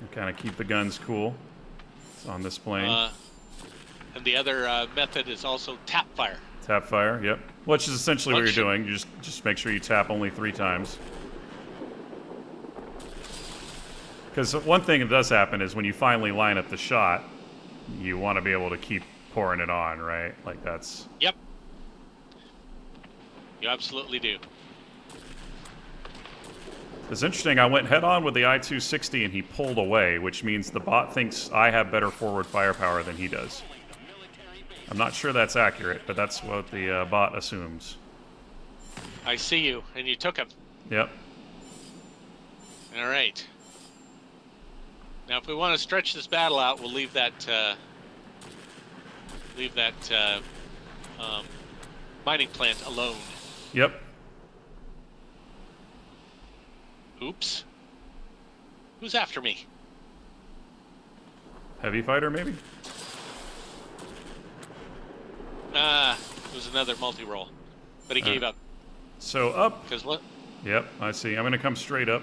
And kind of keep the guns cool on this plane. Uh, and the other uh, method is also tap fire. Tap fire, yep. Which is essentially what you're doing. You just just make sure you tap only three times. Because one thing that does happen is when you finally line up the shot, you want to be able to keep pouring it on, right? Like that's... Yep. You absolutely do. It's interesting. I went head-on with the I two sixty and he pulled away, which means the bot thinks I have better forward firepower than he does. I'm not sure that's accurate, but that's what the uh, bot assumes. I see you, and you took him. Yep. All right. Now, if we want to stretch this battle out, we'll leave that uh, leave that uh, um, mining plant alone. Yep. Oops. Who's after me? Heavy fighter, maybe. Ah, uh, it was another multi-roll, but he uh, gave up. So up. Because what? Yep, I see. I'm gonna come straight up.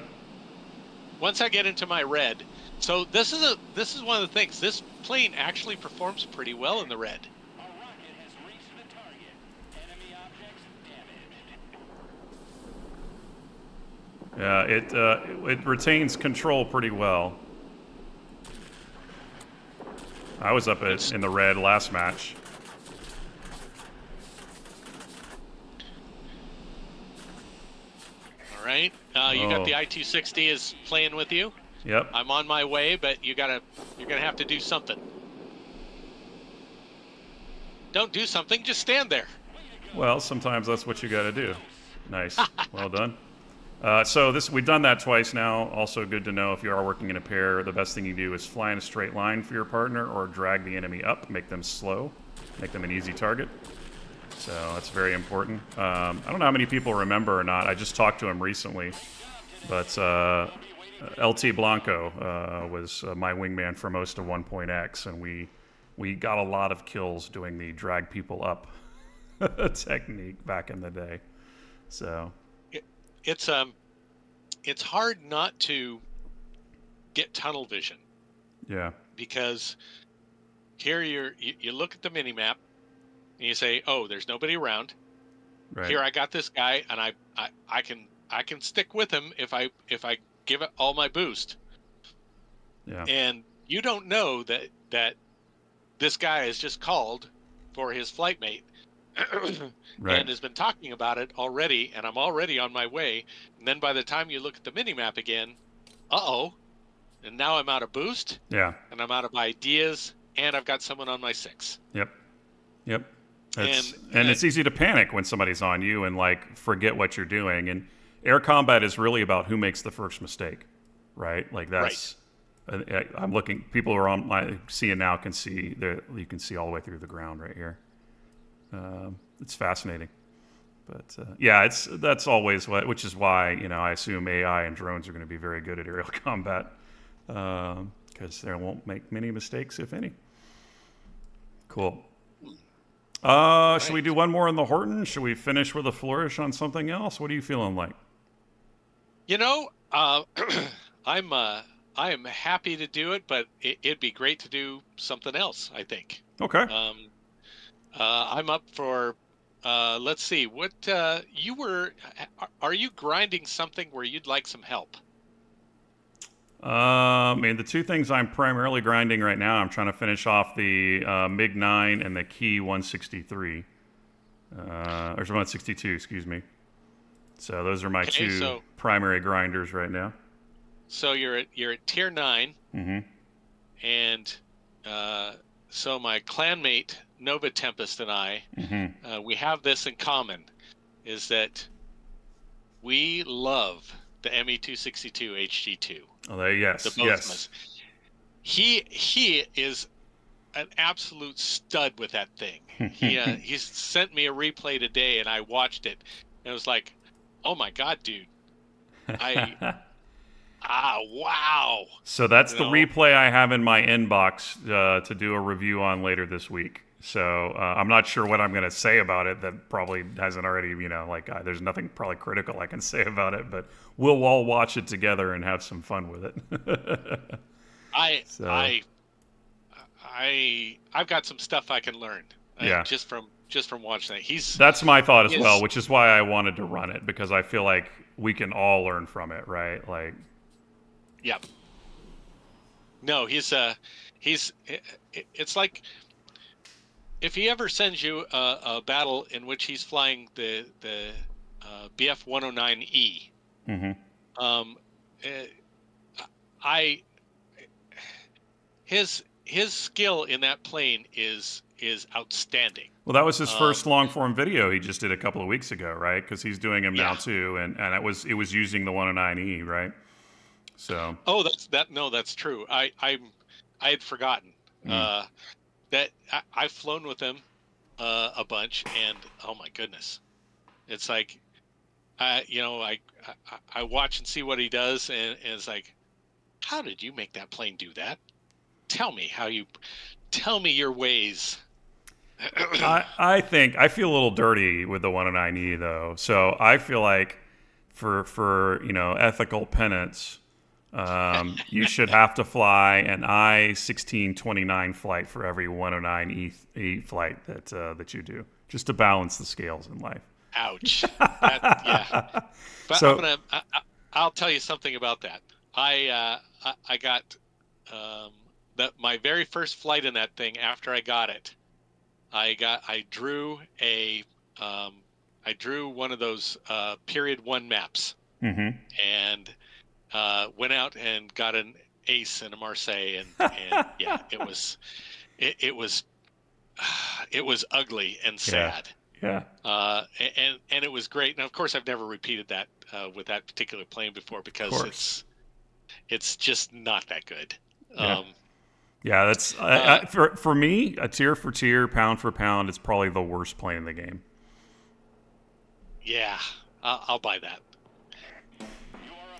Once I get into my red, so this is a this is one of the things. This plane actually performs pretty well in the red. Our rocket has reached the target. Enemy objects damaged. Yeah, it uh, it, it retains control pretty well. I was up at, in the red last match. Right, uh, you oh. got the I two sixty is playing with you. Yep. I'm on my way, but you gotta, you're gonna have to do something. Don't do something, just stand there. Well, sometimes that's what you gotta do. Nice, well done. Uh, so this, we've done that twice now. Also good to know if you are working in a pair, the best thing you do is fly in a straight line for your partner or drag the enemy up, make them slow, make them an easy target. So that's very important. Um, I don't know how many people remember or not. I just talked to him recently, but uh, L T Blanco uh, was uh, my wingman for most of one point X, and we we got a lot of kills doing the drag people up technique back in the day. So it, it's um it's hard not to get tunnel vision. Yeah. Because here you're, you you look at the mini map. And you say, "Oh, there's nobody around. Right. Here, I got this guy, and I, I, I can, I can stick with him if I, if I give it all my boost." Yeah. And you don't know that that this guy has just called for his flight mate, right. and has been talking about it already. And I'm already on my way. And then by the time you look at the mini map again, uh oh, and now I'm out of boost. Yeah. And I'm out of ideas, and I've got someone on my six. Yep. Yep. It's, and, and, and it's easy to panic when somebody's on you and like forget what you're doing. And air combat is really about who makes the first mistake, right? Like that's. Right. I, I'm looking. People who are on my see and now can see there. You can see all the way through the ground right here. Um, it's fascinating, but uh, yeah, it's that's always what. Which is why you know I assume A I and drones are going to be very good at aerial combat because um, because they won't make many mistakes, if any. Cool. Uh, right. Should we do one more on the Horten? Should we finish with a flourish on something else? What are you feeling like? You know, uh, I'm uh, I am happy to do it, but it, it'd be great to do something else, I think. Okay. Um, uh, I'm up for. Uh, let's see. What uh, you were? Are you grinding something where you'd like some help? Uh, I mean, the two things I'm primarily grinding right now, I'm trying to finish off the uh, MiG nine and the Ki one sixty-three, uh, or one sixty-two, excuse me. So those are my okay, two so, primary grinders right now. So you're at, you're at tier nine, mm-hmm. and uh, so my clanmate Nova Tempest and I, mm-hmm. uh, we have this in common, is that we love the M E two sixty-two H G two. Oh, there, yes, the yes. He he is an absolute stud with that thing. He uh, he sent me a replay today, and I watched it, and it was like, oh my god, dude! I ah wow. So that's you the know? replay I have in my inbox uh, to do a review on later this week. So uh, I'm not sure what I'm going to say about it. That probably hasn't already, you know, like uh, there's nothing probably critical I can say about it, but we'll all watch it together and have some fun with it. I, so. I, I, I've got some stuff I can learn uh, yeah. just from, just from watching it. He's, that's my thought as his... well, which is why I wanted to run it, because I feel like we can all learn from it. Right. Like, yep. No, he's, uh, he's, it, it, it's like, if he ever sends you a, a battle in which he's flying the the uh, B F one oh nine E, mm-hmm. um, uh, I his his skill in that plane is is outstanding. Well, that was his um, first long form video he just did a couple of weeks ago, right? Because he's doing them yeah. now too, and and it was it was using the one oh nine E, right? So oh, that's that no, that's true. I I I had forgotten. Mm. Uh, That I, I've flown with him uh, a bunch, and oh my goodness, it's like, I you know I, I I watch and see what he does, and, and it's like, how did you make that plane do that? Tell me how you, tell me your ways. I I think I feel a little dirty with the one oh nine E though, so I feel like for for you know ethical penance. Um, you should have to fly an I sixteen twenty-nine flight for every one oh nine E flight that uh, that you do, just to balance the scales in life. Ouch! That, yeah. But so, I'm gonna, I, I'll tell you something about that. I uh, I, I got um, that my very first flight in that thing. After I got it, I got I drew a um, I drew one of those uh, period one maps, mm-hmm. and. Uh, went out and got an ace and a Marseille, and, and yeah, it was, it, it was, it was ugly and sad. Yeah. yeah. Uh, and and it was great. Now, of course, I've never repeated that uh, with that particular plane before because it's, it's just not that good. Yeah. Um, yeah, that's uh, uh, I, for for me, a tier for tier, pound for pound, it's probably the worst plane in the game. Yeah, I'll, I'll buy that.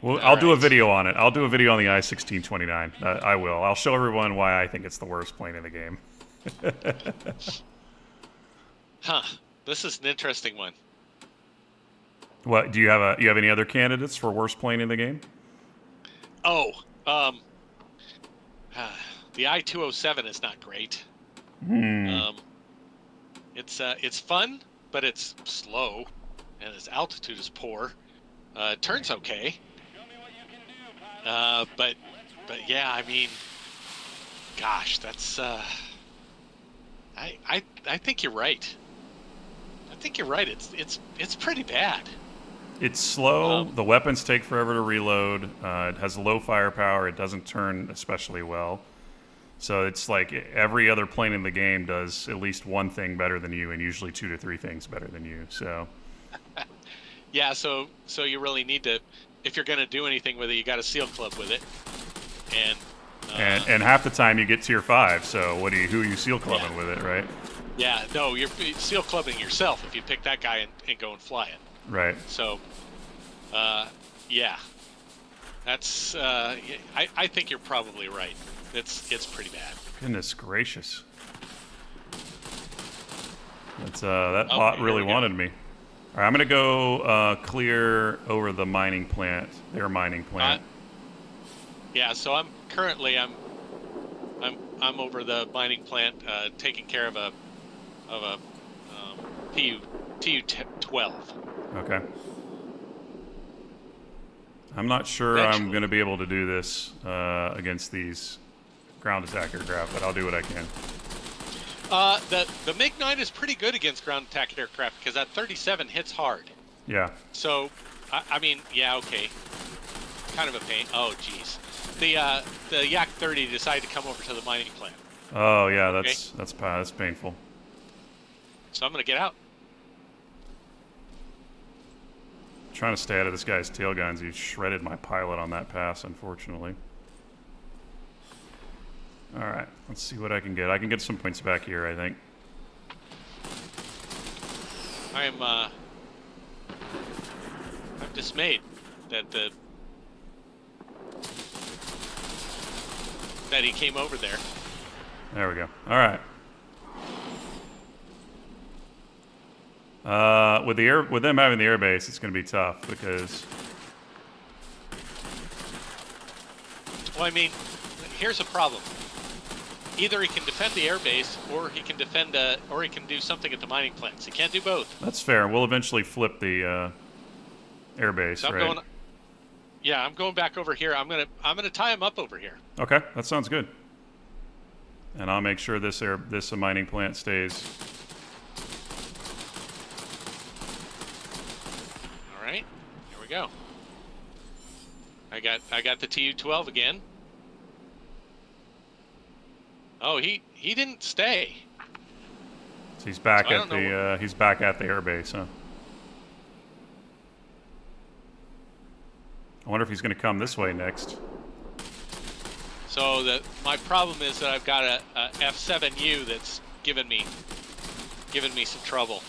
Well, All I'll right. do a video on it. I'll do a video on the I sixteen twenty-nine. Uh, I will. I'll show everyone why I think it's the worst plane in the game. Huh. This is an interesting one. What do you have? A, you have any other candidates for worst plane in the game? Oh, um, uh, the I two oh seven is not great. Hmm. Um, it's uh, it's fun, but it's slow, and its altitude is poor. Uh, it turns okay. Uh, but, but yeah, I mean, gosh, that's, uh, I, I, I think you're right. I think you're right. It's, it's, it's pretty bad. It's slow. Um, the weapons take forever to reload. Uh, it has low firepower. It doesn't turn especially well. So it's like every other plane in the game does at least one thing better than you and usually two to three things better than you. So, yeah. So, so you really need to, if you're going to do anything with it, you got a seal club with it, and, uh, and and half the time you get tier five. So what do you who are you seal clubbing yeah. with it, right? Yeah, no, you're seal clubbing yourself if you pick that guy and, and go and fly it. Right. So, uh, yeah, that's uh, I I think you're probably right. It's it's pretty bad. Goodness gracious. That's uh that oh, bot really wanted me. All right, I'm gonna go uh, clear over the mining plant. Their mining plant. Uh, yeah. So I'm currently I'm I'm I'm over the mining plant, uh, taking care of a of a um, P U T U twelve. Okay. I'm not sure Actually. I'm going to be able to do this uh, against these ground attack aircraft, but I'll do what I can. Uh, the the MiG nine is pretty good against ground attack aircraft because that thirty-seven hits hard. Yeah. So, I, I mean, yeah, okay. Kind of a pain. Oh, jeez. The uh, the Yak thirty decided to come over to the mining plant. Oh yeah, that's okay. that's that's painful. So I'm gonna get out. Trying to stay out of this guy's tail guns. He shredded my pilot on that pass, unfortunately. All right, let's see what I can get. I can get some points back here, I think. I am. Uh, I'm dismayed that the that he came over there. There we go. All right. Uh, with the air, with them having the air base, it's going to be tough because. Well, I mean, here's a problem. Either he can defend the air base, or he can defend, a, or he can do something at the mining plants. He can't do both. That's fair. We'll eventually flip the uh, air base, so right? Going, yeah, I'm going back over here. I'm gonna, I'm gonna tie him up over here. Okay, that sounds good. And I'll make sure this air, this mining plant stays. Go. I got I got the T U twelve again. Oh, he he didn't stay. So he's back so at the uh, he's back at the airbase, huh? I wonder if he's going to come this way next. So the my problem is that I've got a, a F seven U that's given me given me some trouble.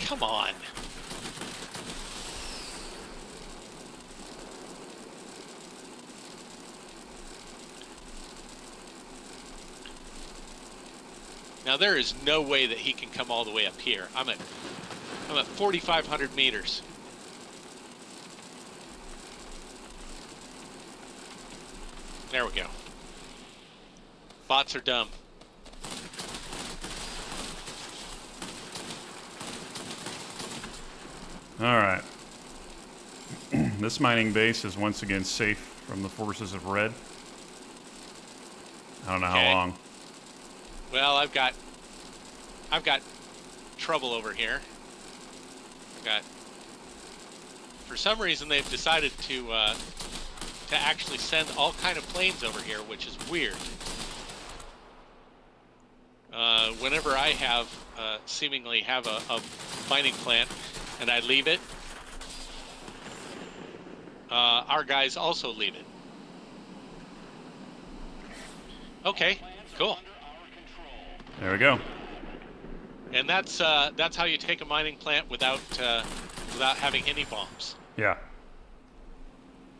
Come on. Now there is no way that he can come all the way up here. I'm at, I'm at forty-five hundred meters. There we go. Bots are dumb. All right. This mining base is once again safe from the forces of Red. I don't know okay. how long. Well, I've got, I've got trouble over here. I've got, for some reason, they've decided to, uh, to actually send all kind of planes over here, which is weird. Uh, whenever I have, uh, seemingly have a, a mining plant and I leave it, uh, our guys also leave it. Okay, cool. There we go. And that's uh, that's how you take a mining plant without uh, without having any bombs. Yeah.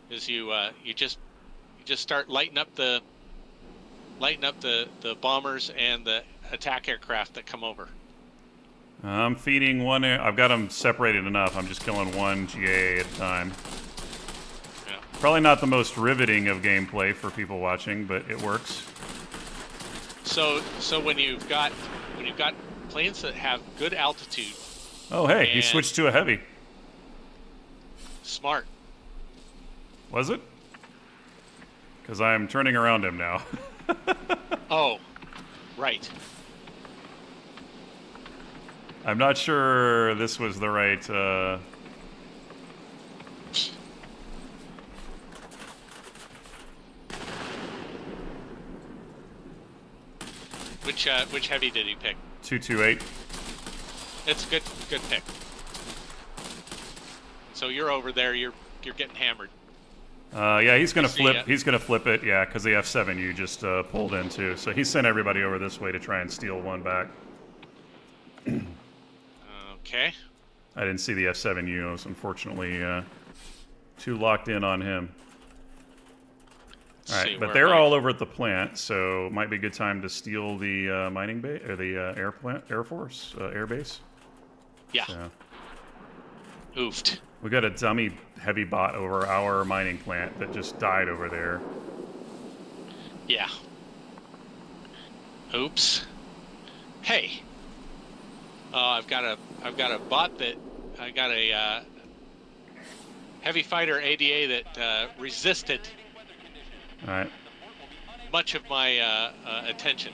Is you uh, you just you just start lighting up the lighting up the the bombers and the attack aircraft that come over. I'm feeding one. I've got them separated enough. I'm just killing one G A at a time. Yeah. Probably not the most riveting of gameplay for people watching, but it works. So, so when you've got when you've got planes that have good altitude. Oh hey, he switched to a heavy. Smart. Was it? Because I am turning around him now. Oh, right. I'm not sure this was the right. Uh... Which uh, which heavy did he pick? two two eight. That's a good good pick. So you're over there. You're you're getting hammered. Uh, yeah, he's gonna flip. Yeah. He's gonna flip it. Yeah, because the F seven U just uh, pulled in too. So he sent everybody over this way to try and steal one back. Okay. I didn't see the F seven U. I was unfortunately uh, too locked in on him. Let's all right, see, but they're all over at the plant, so might be a good time to steal the uh, mining base or the uh, air plant, air force, uh, air base. Yeah. So. Oofed. We got a dummy heavy bot over our mining plant that just died over there. Yeah. Oops. Hey. Uh, I've got a I've got a bot that I got a uh, heavy fighter A D A that uh, resisted. All right. Much of my uh, uh, attention.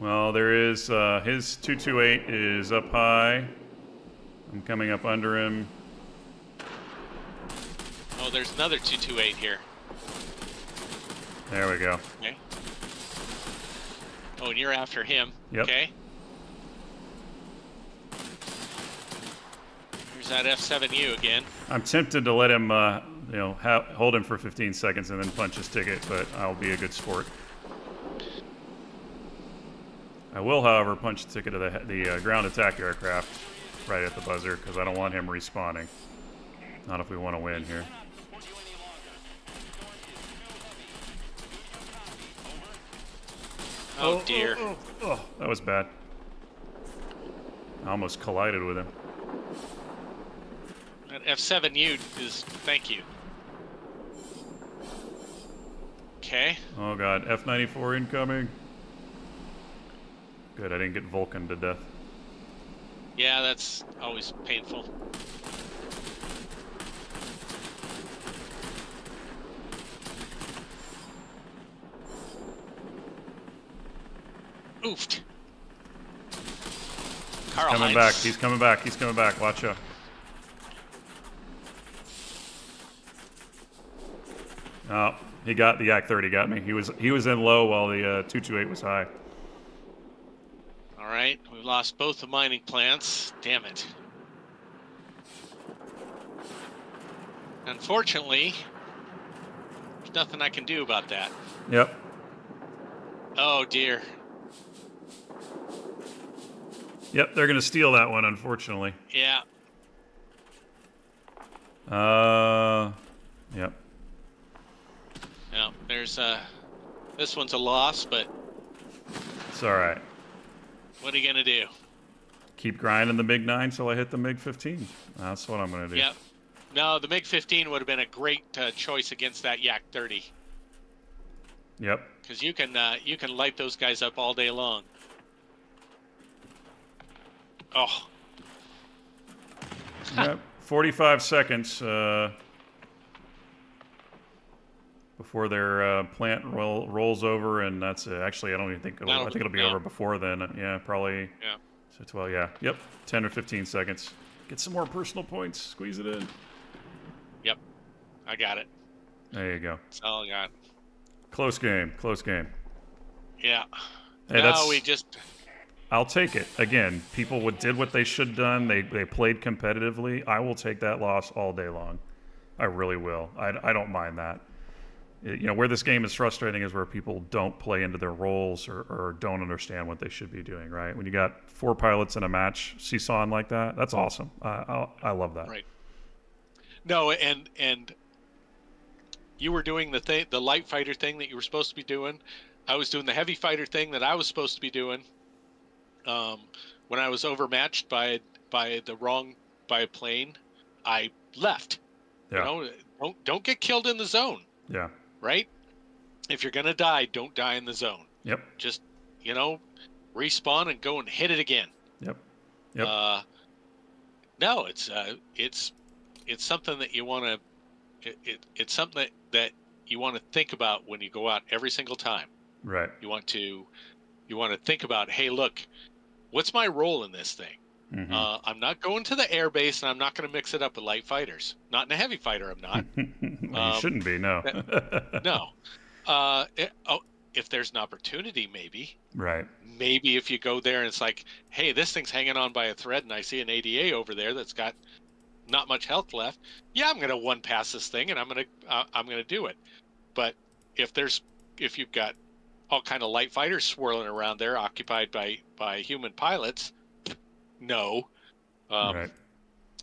Well, there is uh, his two twenty-eight is up high. I'm coming up under him. Oh, there's another two twenty-eight here. There we go. Okay. Oh, and you're after him. Yep. Okay. Here's that F seven U again. I'm tempted to let him, uh, you know, ha hold him for fifteen seconds and then punch his ticket, but I'll be a good sport. I will, however, punch the ticket of the, the uh, ground attack aircraft right at the buzzer because I don't want him respawning. Not if we want to win here. Oh dear. Oh, oh, oh, oh. That was bad. I almost collided with him. That F seven U is... Thank you. Okay. Oh god. F ninety-four incoming. Good, I didn't get Vulcan to death. Yeah, that's always painful. Oofed. Carl coming Heinz. back. He's coming back. He's coming back. Watch out. Oh, he got the Yak thirty. Got me. He was he was in low while the uh, two twenty-eight was high. All right, we lost both the mining plants. Damn it. Unfortunately, there's nothing I can do about that. Yep. Oh dear. Yep, they're gonna steal that one, unfortunately. Yeah. Uh, yep. No, there's uh, this one's a loss, but it's all right. What are you gonna do? Keep grinding the MiG nine till I hit the MiG fifteen. That's what I'm gonna do. Yep. No, the MiG fifteen would have been a great uh, choice against that Yak thirty. Yep. Because you can uh, you can light those guys up all day long. Oh. Yep. forty-five seconds uh, before their uh, plant roll, rolls over, and that's it. Actually, I don't even think it'll, I think it'll be no. over before then. Yeah, probably. Yeah. So twelve. Yeah. Yep. ten or fifteen seconds. Get some more personal points. Squeeze it in. Yep. I got it. There you go. That's all I got. Close game. Close game. Yeah. Hey, now that's... we just. I'll take it. Again, people did what they should have done. They, they played competitively. I will take that loss all day long. I really will. I, I don't mind that. It, you know, where this game is frustrating is where people don't play into their roles or, or don't understand what they should be doing, right? When you got four pilots in a match seesawing like that, that's awesome. I, I, I love that. Right. No, and and you were doing the, th the light fighter thing that you were supposed to be doing. I was doing the heavy fighter thing that I was supposed to be doing. Um, when I was overmatched by by the wrong by a plane, I left. Yeah. You know, don't don't get killed in the zone. Yeah. Right. If you're gonna die, don't die in the zone. Yep. Just you know, respawn and go and hit it again. Yep. Yep. Uh, no, it's uh, it's it's something that you want to. It, it it's something that, that you want to think about when you go out every single time. Right. You want to you want to think about. Hey, look. What's my role in this thing? Mm-hmm. uh, I'm not going to the airbase, and I'm not going to mix it up with light fighters. Not in a heavy fighter, I'm not. Well, um, you shouldn't be, no. that, no. Uh, it, oh, if there's an opportunity, maybe. Right. Maybe if you go there and it's like, hey, this thing's hanging on by a thread, and I see an A D A over there that's got not much health left. Yeah, I'm going to one pass this thing, and I'm going to uh, I'm going to do it. But if there's if you've got all kind of light fighters swirling around there, occupied by by human pilots. No, um, right.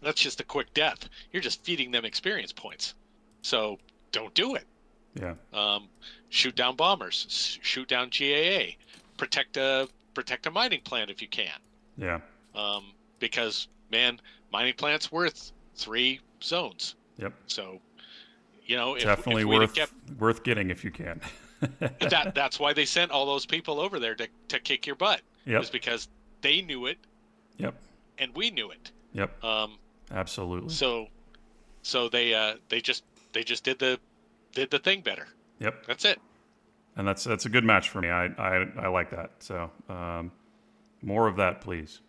That's just a quick death. You're just feeding them experience points. So don't do it. Yeah. Um, shoot down bombers. Shoot down G A A. Protect a protect a mining plant if you can. Yeah. Um, because man, mining plants worth three zones. Yep. So, you know, if, definitely if worth kept... worth getting if you can. that that's why they sent all those people over there to to kick your butt. Yep. Is because they knew it. Yep. And we knew it. Yep. Um. Absolutely. So, so they uh they just they just did the did the thing better. Yep. That's it. And that's that's a good match for me. I I I like that. So, um, more of that, please.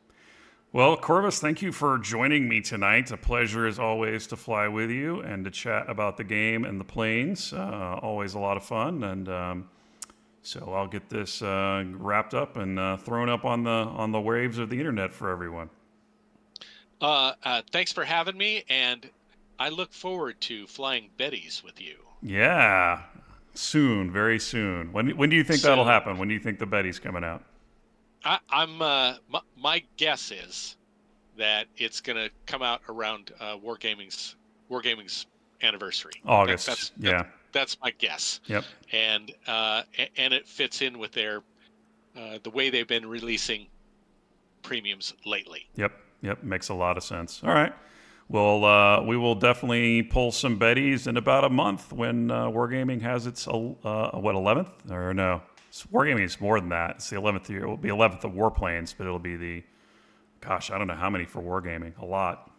Well, Corvus, thank you for joining me tonight. A pleasure, as always, to fly with you and to chat about the game and the planes. Uh, always a lot of fun. And um, so I'll get this uh, wrapped up and uh, thrown up on the on the waves of the internet for everyone. Uh, uh, thanks for having me, and I look forward to flying Betty's with you. Yeah, soon, very soon. When when do you think so, that'll happen? When do you think the Betty's coming out? I, I'm uh, my, my guess is that it's going to come out around uh, Wargaming's Wargaming's anniversary. August. That, that's, yeah, that, that's my guess. Yep. And uh, and it fits in with their uh, the way they've been releasing premiums lately. Yep. Yep. Makes a lot of sense. All right. Well, uh, we will definitely pull some Betties in about a month when uh, Wargaming has its uh, what eleventh or no. Wargaming is more than that. It's the eleventh year. It will be eleventh of Warplanes, but it'll be the, gosh, I don't know how many for Wargaming. A lot.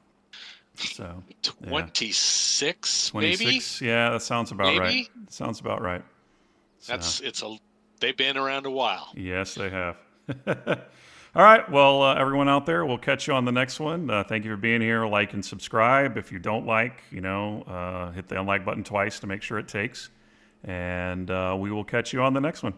So yeah. twenty-six, twenty-six, maybe. Yeah, that sounds about maybe? right. That sounds about right. So. That's it's a. They've been around a while. Yes, they have. All right. Well, uh, everyone out there, we'll catch you on the next one. Uh, thank you for being here. Like and subscribe. If you don't like, you know, uh, hit the unlike button twice to make sure it takes. And uh, we will catch you on the next one.